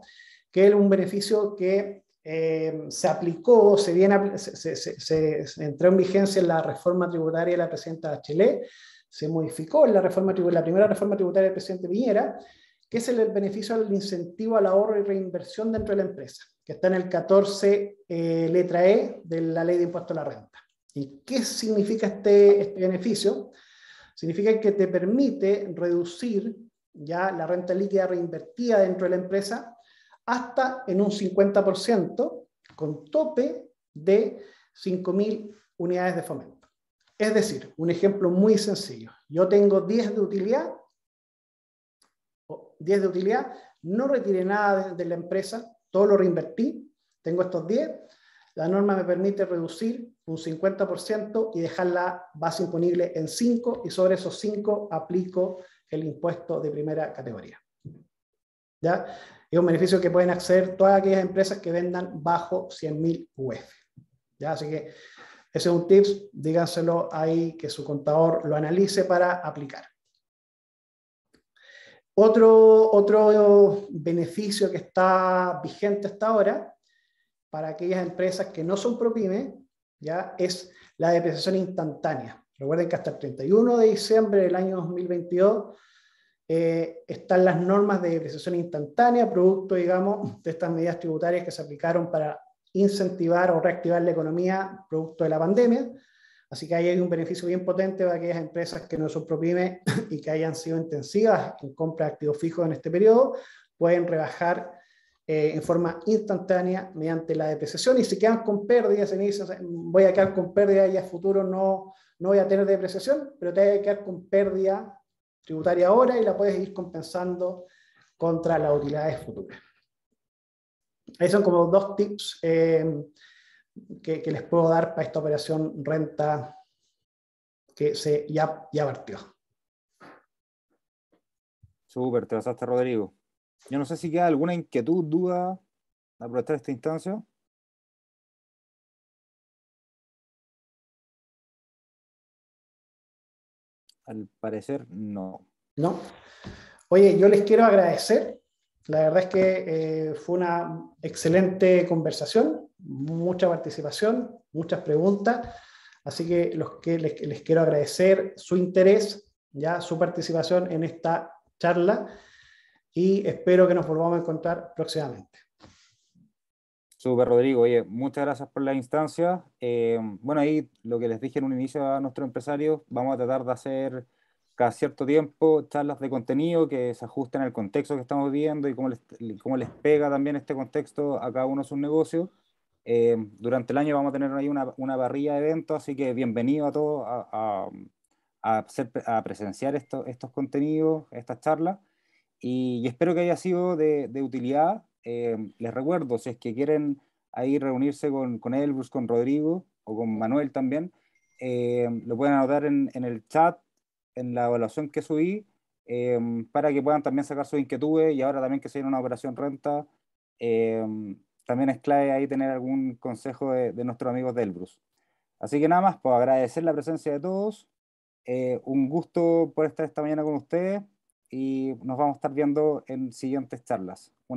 que es un beneficio que... Eh, se aplicó, se, viene, se, se, se, se entró en vigencia en la reforma tributaria de la presidenta Bachelet, se modificó en la, reforma, la primera reforma tributaria del presidente Piñera, que es el beneficio al incentivo al ahorro y reinversión dentro de la empresa, que está en el catorce eh, letra E de la ley de impuesto a la renta. ¿Y qué significa este, este beneficio? Significa que te permite reducir ya la renta líquida reinvertida dentro de la empresa hasta en un cincuenta por ciento con tope de cinco mil unidades de fomento. Es decir, un ejemplo muy sencillo. Yo tengo diez de utilidad, diez de utilidad, no retiré nada de, de la empresa, todo lo reinvertí, tengo estos diez, la norma me permite reducir un cincuenta por ciento y dejar la base imponible en cinco y sobre esos cinco aplico el impuesto de primera categoría. ¿Ya? Es un beneficio que pueden acceder todas aquellas empresas que vendan bajo cien mil U F. ¿Ya? Así que ese es un tip, díganselo ahí, que su contador lo analice para aplicar. Otro, otro beneficio que está vigente hasta ahora para aquellas empresas que no son ProPyme, ¿ya? Es la depreciación instantánea. Recuerden que hasta el treinta y uno de diciembre del año dos mil veintidós Eh, están las normas de depreciación instantánea, producto, digamos, de estas medidas tributarias que se aplicaron para incentivar o reactivar la economía, producto de la pandemia. Así que ahí hay un beneficio bien potente para aquellas empresas que no son ProPyme y que hayan sido intensivas en compra de activos fijos en este periodo, pueden rebajar eh, en forma instantánea mediante la depreciación y si quedan con pérdidas, se dicen, voy a quedar con pérdidas y a futuro no, no voy a tener depreciación, pero te voy a quedar con pérdida tributaria ahora y la puedes ir compensando contra las utilidades futuras. Esos son como dos tips eh, que, que les puedo dar para esta operación renta que se ya, ya partió. Súper, te pasaste, Rodrigo. Yo no sé si queda alguna inquietud, duda, de aprovechar esta instancia. Al parecer, no. No. Oye, yo les quiero agradecer. La verdad es que eh, fue una excelente conversación, mucha participación, muchas preguntas. Así que, los que les, les quiero agradecer su interés, ya su participación en esta charla y espero que nos volvamos a encontrar próximamente. Súper, Rodrigo. Oye, muchas gracias por la instancia. Eh, bueno, ahí lo que les dije en un inicio a nuestros empresarios, vamos a tratar de hacer cada cierto tiempo charlas de contenido que se ajusten al contexto que estamos viviendo y cómo les, cómo les pega también este contexto a cada uno de sus negocios. Eh, durante el año vamos a tener ahí una, una parrilla de eventos, así que bienvenido a todos a, a, a, hacer, a presenciar esto, estos contenidos, estas charlas, y, y espero que haya sido de, de utilidad. Eh, les recuerdo, si es que quieren ahí reunirse con, con Elbrus, con Rodrigo o con Manuel también, eh, lo pueden anotar en, en el chat, en la evaluación que subí, eh, para que puedan también sacar sus inquietudes, y ahora también que se viene una operación renta, eh, también es clave ahí tener algún consejo de, de nuestros amigos de Elbrus. Así que nada más, pues agradecer la presencia de todos, eh, un gusto por estar esta mañana con ustedes, y nos vamos a estar viendo en siguientes charlas. Una